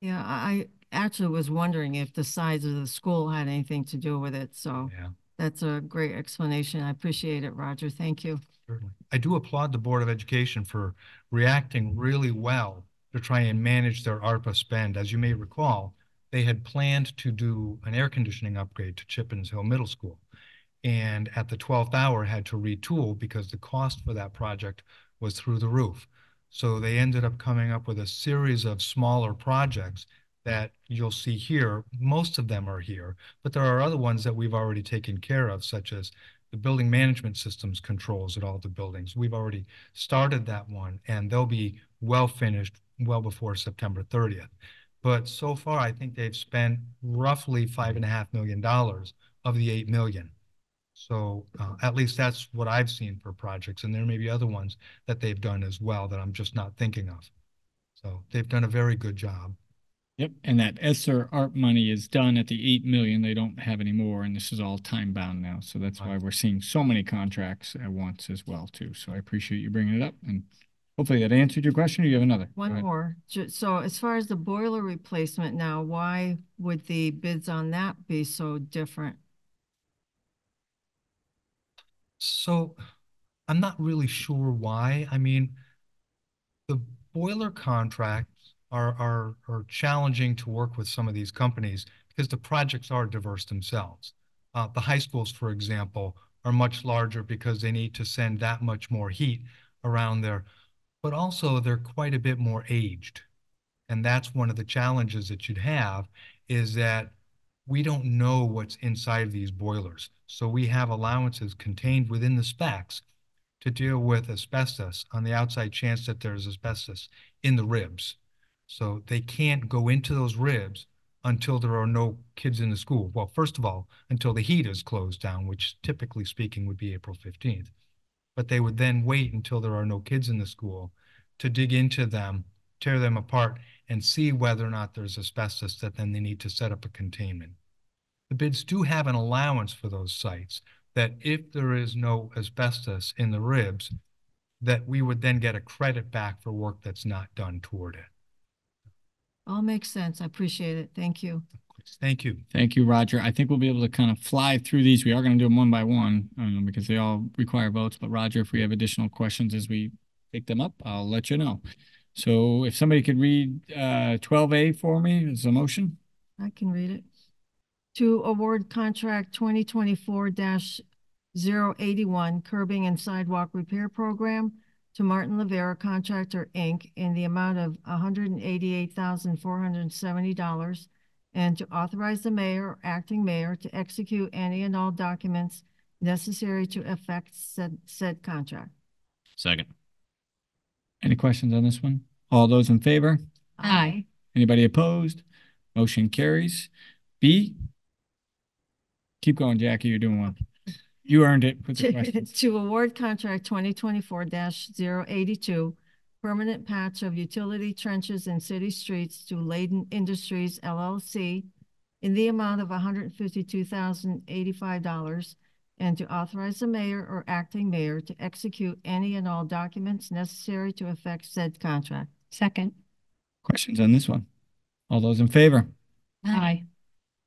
Yeah, I actually was wondering if the size of the school had anything to do with it. So yeah, that's a great explanation. I appreciate it, Roger. Thank you. Certainly. I do applaud the Board of Education for reacting really well to try and manage their ARPA spend. As you may recall, they had planned to do an air conditioning upgrade to Chippins Hill Middle School, and at the twelfth hour had to retool because the cost for that project was through the roof. So they ended up coming up with a series of smaller projects that you'll see here. Most of them are here, but there are other ones that we've already taken care of, such as the building management systems controls at all the buildings. We've already started that one, and they'll be well finished well before September thirtieth. But so far, I think they've spent roughly five and a half million dollars of the eight million. So uh, at least that's what I've seen for projects. And there may be other ones that they've done as well that I'm just not thinking of. So they've done a very good job. Yep. And that ESSER A R P money is done at the eight million. They don't have any more. And this is all time bound now. So that's why we're seeing so many contracts at once as well, too. So I appreciate you bringing it up. And hopefully that answered your question, or you have another? One more. So as far as the boiler replacement now, why would the bids on that be so different? So I'm not really sure why. I mean, the boiler contracts are, are, are challenging to work with some of these companies because the projects are diverse themselves. Uh, the high schools, for example, are much larger because they need to send that much more heat around there. But also they're quite a bit more aged. And that's one of the challenges that you'd have, is that we don't know what's inside of these boilers. So we have allowances contained within the specs to deal with asbestos on the outside chance that there's asbestos in the ribs. So they can't go into those ribs until there are no kids in the school. Well, first of all, until the heat is closed down, which typically speaking would be April fifteenth. But they would then wait until there are no kids in the school to dig into them, tear them apart, and see whether or not there's asbestos that then they need to set up a containment. the bids do have an allowance for those sites that if there is no asbestos in the ribs, that we would then get a credit back for work that's not done toward it. All makes sense. I appreciate it. Thank you. Thank you. Thank you, Roger. I think we'll be able to kind of fly through these. We are going to do them one by one um, because they all require votes. But Roger, if we have additional questions as we pick them up, I'll let you know. So if somebody could read uh, twelve A for me as a motion. I can read it. To award contract twenty twenty-four dash zero eight one curbing and sidewalk repair program to Martin Lavera Contractor, Incorporated in the amount of one hundred eighty-eight thousand four hundred seventy dollars and to authorize the mayor or acting mayor to execute any and all documents necessary to effect said, said contract. Second. Any questions on this one? All those in favor? Aye. Anybody opposed? Motion carries. B. Keep going, Jackie. You're doing well. You earned it. Put the questions. To award contract twenty twenty-four dash zero eight two, permanent patch of utility trenches in city streets to Layden Industries, L L C, in the amount of one hundred fifty-two thousand eighty-five dollars, and to authorize the mayor or acting mayor to execute any and all documents necessary to effect said contract. Second. Questions on this one? All those in favor? Aye.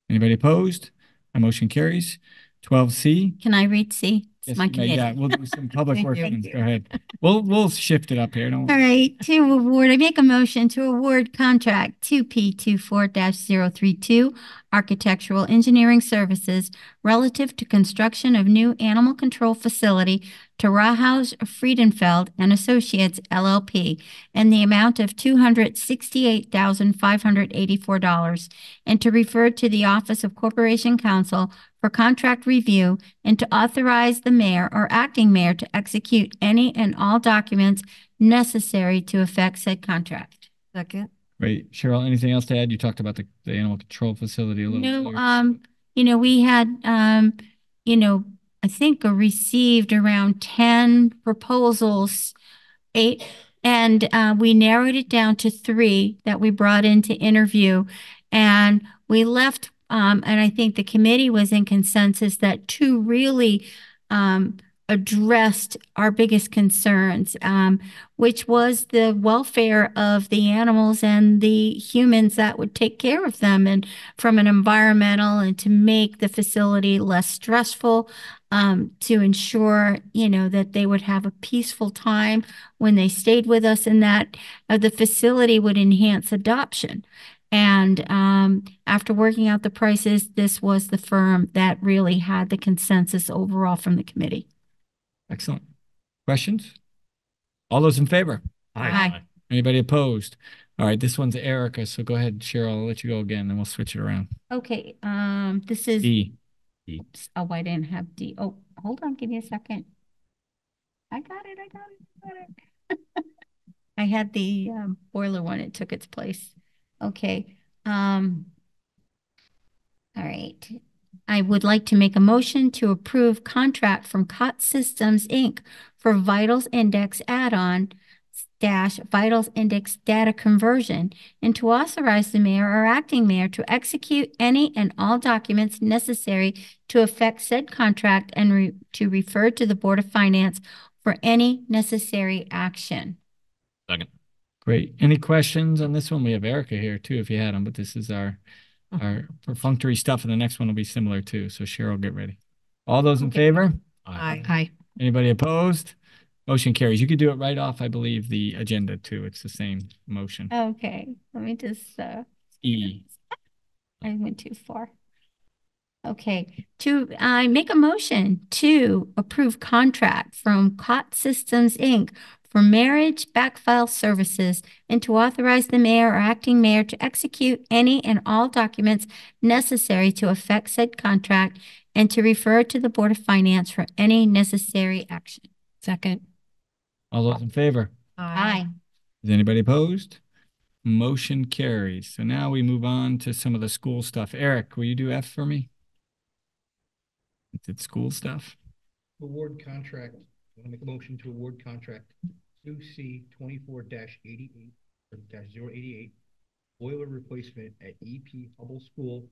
Anybody opposed? My motion carries. twelve C. Can I read C? It's yes, my committee. Yeah, we'll do some public work. Go ahead. We'll, we'll shift it up here. Don't All right. To award, I make a motion to award contract two P twenty-four dash zero thirty-two, Architectural Engineering Services, relative to construction of new animal control facility to Rahaus Friedenfeld and Associates, L L P, in the amount of two hundred sixty-eight thousand five hundred eighty-four dollars, and to refer to the Office of Corporation Counsel for contract review and to authorize the mayor or acting mayor to execute any and all documents necessary to effect said contract. Second. Great. Cheryl, anything else to add? You talked about the, the animal control facility a little bit. No, um, you know, we had, um, you know, I think received around ten proposals, eight, and uh, we narrowed it down to three that we brought in to interview, and we left Um, and I think the committee was in consensus that two really um, addressed our biggest concerns, um, which was the welfare of the animals and the humans that would take care of them, and from an environmental and to make the facility less stressful, um, to ensure, you know, that they would have a peaceful time when they stayed with us, and that uh, the facility would enhance adoption. And um, after working out the prices, this was the firm that really had the consensus overall from the committee. Excellent. Questions? All those in favor? Aye. Aye. Anybody opposed? All right, this one's Erica, so go ahead, Cheryl. I'll let you go again, and we'll switch it around. Okay, um, this is D. D. Oops, oh, I didn't have D. Oh, hold on, give me a second. I got it, I got it, I got it. I had the um, boiler one. It took its place. Okay. Um, all right. I would like to make a motion to approve contract from C O T Systems, Incorporated for Vitals Index add-on dash Vitals Index data conversion, and to authorize the mayor or acting mayor to execute any and all documents necessary to effect said contract, and re to refer to the Board of Finance for any necessary action. Second. Great. Any questions on this one? We have Erica here too, if you had them, but this is our our perfunctory stuff, and the next one will be similar too. So Cheryl, get ready. All those in okay. favor? Aye. Aye. Anybody opposed? Motion carries. You could do it right off, I believe, the agenda too. It's the same motion. Okay. Let me just. Uh, e. I went too far. Okay. To I uh, make a motion to approve contract from C O T Systems, Incorporated for marriage backfile services, and to authorize the mayor or acting mayor to execute any and all documents necessary to effect said contract, and to refer to the Board of Finance for any necessary action. Second. All those in favor? Aye. Aye. Is anybody opposed? Motion carries. So now we move on to some of the school stuff. Eric, will you do F for me? It's at school stuff. Award contract. I'm going to make a motion to award contract two C twenty-four dash eighty-eight dash zero eighty-eight boiler replacement at E P Hubble School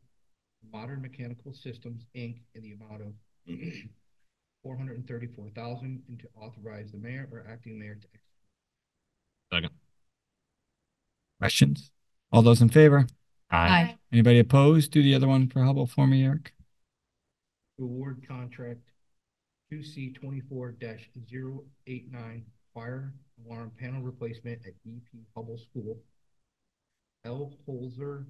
Modern Mechanical Systems, Incorporated in the amount of four hundred thirty-four thousand dollars and to authorize the mayor or acting mayor to execute. Second. Questions? All those in favor? Aye. Aye. Anybody opposed? Do the other one for Hubble for me, Eric. Award contract two C twenty-four dash zero eight nine fire alarm panel replacement at E P Hubble School. L. Holzer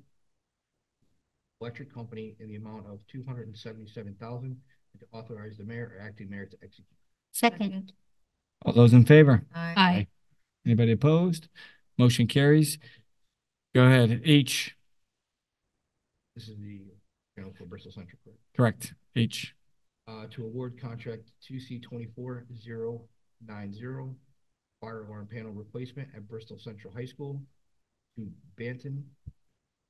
Electric Company in the amount of two hundred seventy-seven thousand dollars to authorize the mayor or acting mayor to execute. Second. All those in favor? Aye. Aye. Anybody opposed? Motion carries. Go ahead. H. This is the panel for Bristol Central. Correct. H. Uh, to award contract two C twenty-four dash zero nine zero fire alarm panel replacement at Bristol Central High School to Banton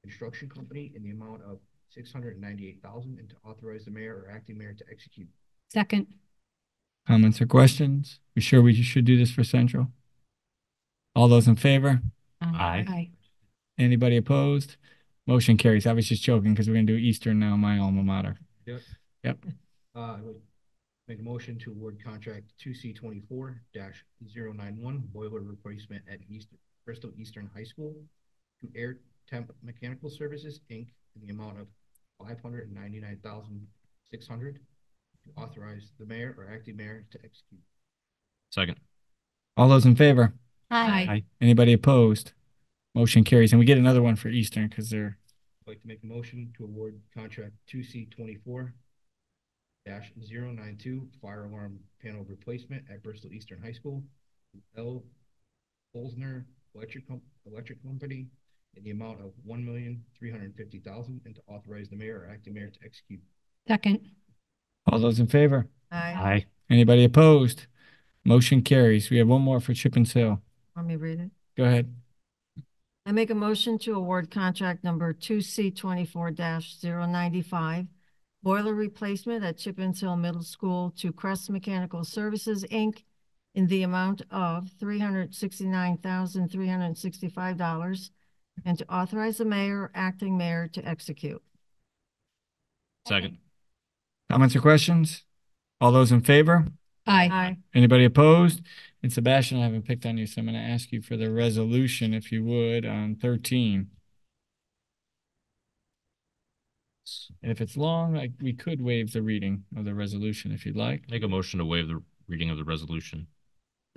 Construction Company in the amount of six hundred ninety-eight thousand dollars and to authorize the mayor or acting mayor to execute. Second. Comments or questions? We sure we should do this for Central? All those in favor? Aye. Aye. Aye. Anybody opposed? Motion carries. I was just joking because we're going to do Eastern now, my alma mater. Yep. Yep. Uh, I would make a motion to award contract two C twenty-four dash zero nine one boiler replacement at Eastern, Bristol Eastern High School to Air Temp Mechanical Services, Incorporated in the amount of five hundred ninety-nine thousand six hundred dollars to authorize the mayor or acting mayor to execute. Second. All those in favor? Aye. Aye. Anybody opposed? Motion carries. And we get another one for Eastern because they're... I'd like to make a motion to award contract two C twenty-four dash zero nine two fire alarm panel replacement at Bristol Eastern High School L. Bolsner Electric, Com Electric Company in the amount of one million three hundred fifty thousand dollars and to authorize the mayor or acting mayor to execute. Second. All those in favor? Aye. Aye. Anybody opposed? Motion carries. We have one more for Chip and Sale. Let me read it. Go ahead. I make a motion to award contract number two C twenty-four dash zero nine five boiler replacement at Chippins Hill Middle School to Crest Mechanical Services, Incorporated in the amount of three hundred sixty-nine thousand three hundred sixty-five dollars and to authorize the mayor, acting mayor to execute. Second. Comments or questions? All those in favor? Aye. Aye. Anybody opposed? And Sebastian, I haven't picked on you, so I'm going to ask you for the resolution, if you would, on thirteen. And if it's long, I, we could waive the reading of the resolution, if you'd like. Make a motion to waive the reading of the resolution.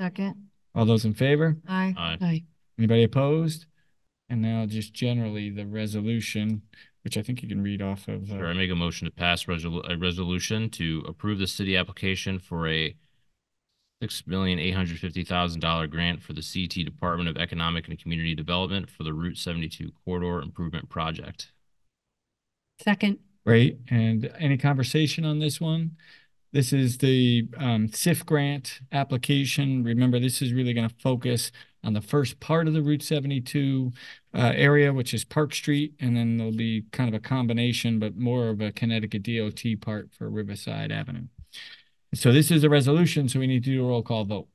Second. All those in favor? Aye. Aye. Aye. Anybody opposed? And now just generally the resolution, which I think you can read off of. Uh, sure, I make a motion to pass resolu a resolution to approve the city application for a six million eight hundred fifty thousand dollars grant for the C T Department of Economic and Community Development for the Route seventy-two Corridor Improvement Project. Second. Great. And any conversation on this one? This is the um, S I F grant application. Remember, this is really going to focus on the first part of the Route seventy-two uh, area, which is Park Street, and then there'll be kind of a combination, but more of a Connecticut D O T part for Riverside Avenue. So this is a resolution, so we need to do a roll call vote.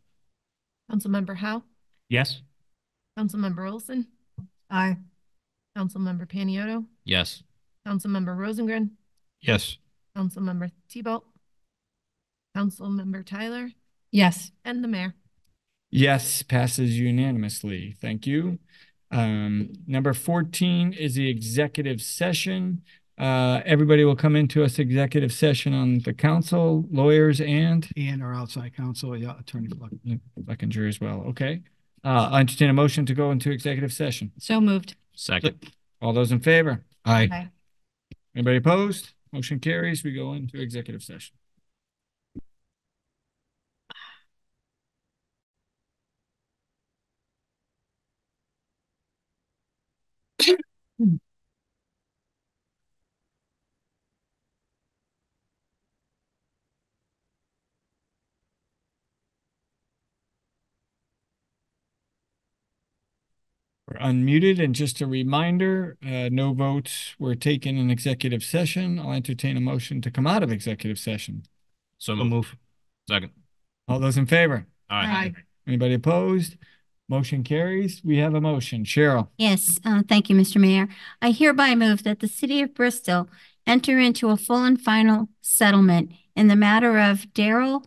Councilmember Howe? Yes. Councilmember Olson? Aye. Councilmember Paniotto? Yes. Councilmember Rosengren? Yes. Councilmember Tebow? Councilmember Tyler? Yes. And the mayor? Yes, passes unanimously. Thank you. Um, number fourteen is the executive session. Uh, everybody will come into us executive session on the council, lawyers, and? And our outside counsel, yeah, Attorney Fleckinger as well. Okay. Uh, I entertain a motion to go into executive session. So moved. Second. All those in favor? Aye. Aye. Anybody opposed? Motion carries. We go into executive session. Unmuted, and just a reminder, uh, no votes were taken in executive session. I'll entertain a motion to come out of executive session. So move. Second. All those in favor? Aye. Aye. Anybody opposed? Motion carries. We have a motion. Cheryl. Yes. Uh, thank you, Mister Mayor. I hereby move that the City of Bristol enter into a full and final settlement in the matter of Daryl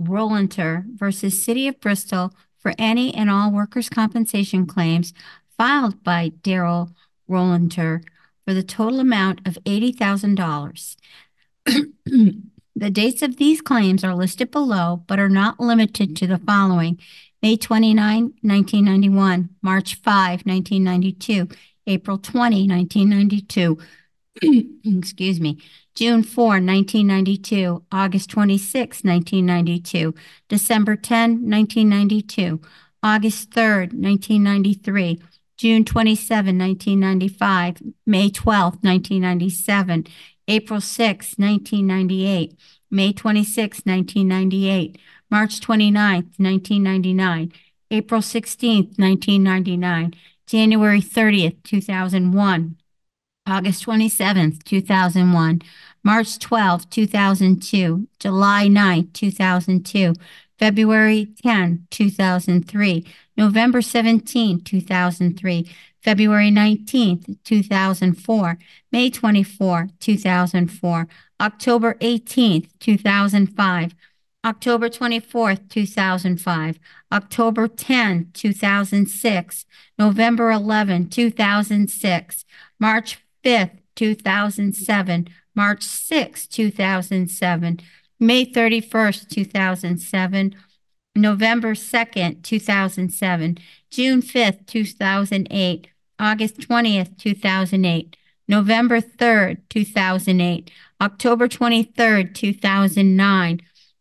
Rolanter versus City of Bristol for any and all workers' compensation claims filed by Daryl Rolanter for the total amount of eighty thousand dollars. The dates of these claims are listed below, but are not limited to the following: May twenty-ninth, nineteen ninety-one, March fifth, nineteen ninety-two, April twentieth, nineteen ninety-two, excuse me, June fourth, nineteen ninety-two, August twenty-sixth, nineteen ninety-two, December tenth, nineteen ninety-two, August third, nineteen ninety-three, June twenty-seventh, nineteen ninety-five, May twelfth, nineteen ninety-seven, April sixth, nineteen ninety-eight, May twenty-sixth, nineteen ninety-eight, March twenty-ninth, nineteen ninety-nine, April sixteenth, nineteen ninety-nine, January thirtieth, two thousand one, August twenty-seventh, two thousand one, March twelfth, two thousand two, July ninth, two thousand two, February tenth, two thousand three, November seventeenth, two thousand three, February nineteenth, two thousand four, May twenty-fourth, two thousand four, October eighteenth, two thousand five, October twenty-fourth, two thousand five, October tenth, two thousand six, November eleventh, two thousand six, March fifth, two thousand seven, March sixth, two thousand seven, May thirty-first, two thousand seven, November second, two thousand seven, June fifth, two thousand eight, August twentieth, two thousand eight, November third, two thousand eight, October twenty-third, two thousand nine,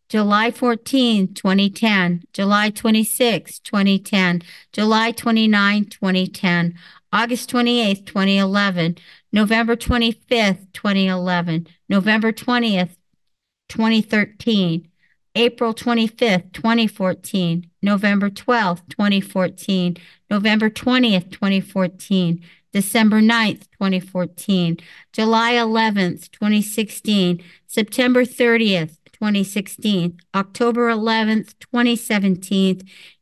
July fourteenth, twenty ten, July twenty-sixth, twenty ten, July twenty-ninth, twenty ten, August twenty-eighth, twenty eleven, November twenty-fifth, twenty eleven, November twentieth, twenty thirteen, April twenty-fifth, twenty fourteen, November twelfth, twenty fourteen, November twentieth, twenty fourteen, December ninth, twenty fourteen, July eleventh, twenty sixteen, September thirtieth, twenty sixteen, October eleventh, twenty seventeen,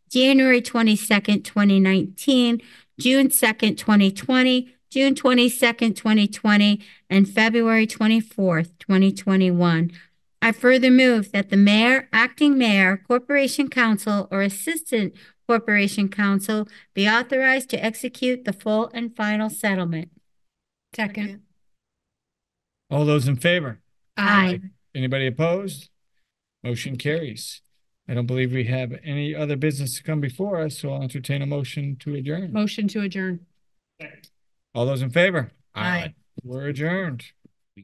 January twenty-second, twenty nineteen, June second, twenty twenty, June twenty-second, twenty twenty, and February twenty-fourth, twenty twenty-one. I further move that the mayor, acting mayor, corporation counsel, or assistant corporation counsel be authorized to execute the full and final settlement. Second. All those in favor? Aye. Aye. Anybody opposed? Motion carries. I don't believe we have any other business to come before us, so I'll entertain a motion to adjourn. Motion to adjourn. All those in favor? Aye. Aye. We're adjourned.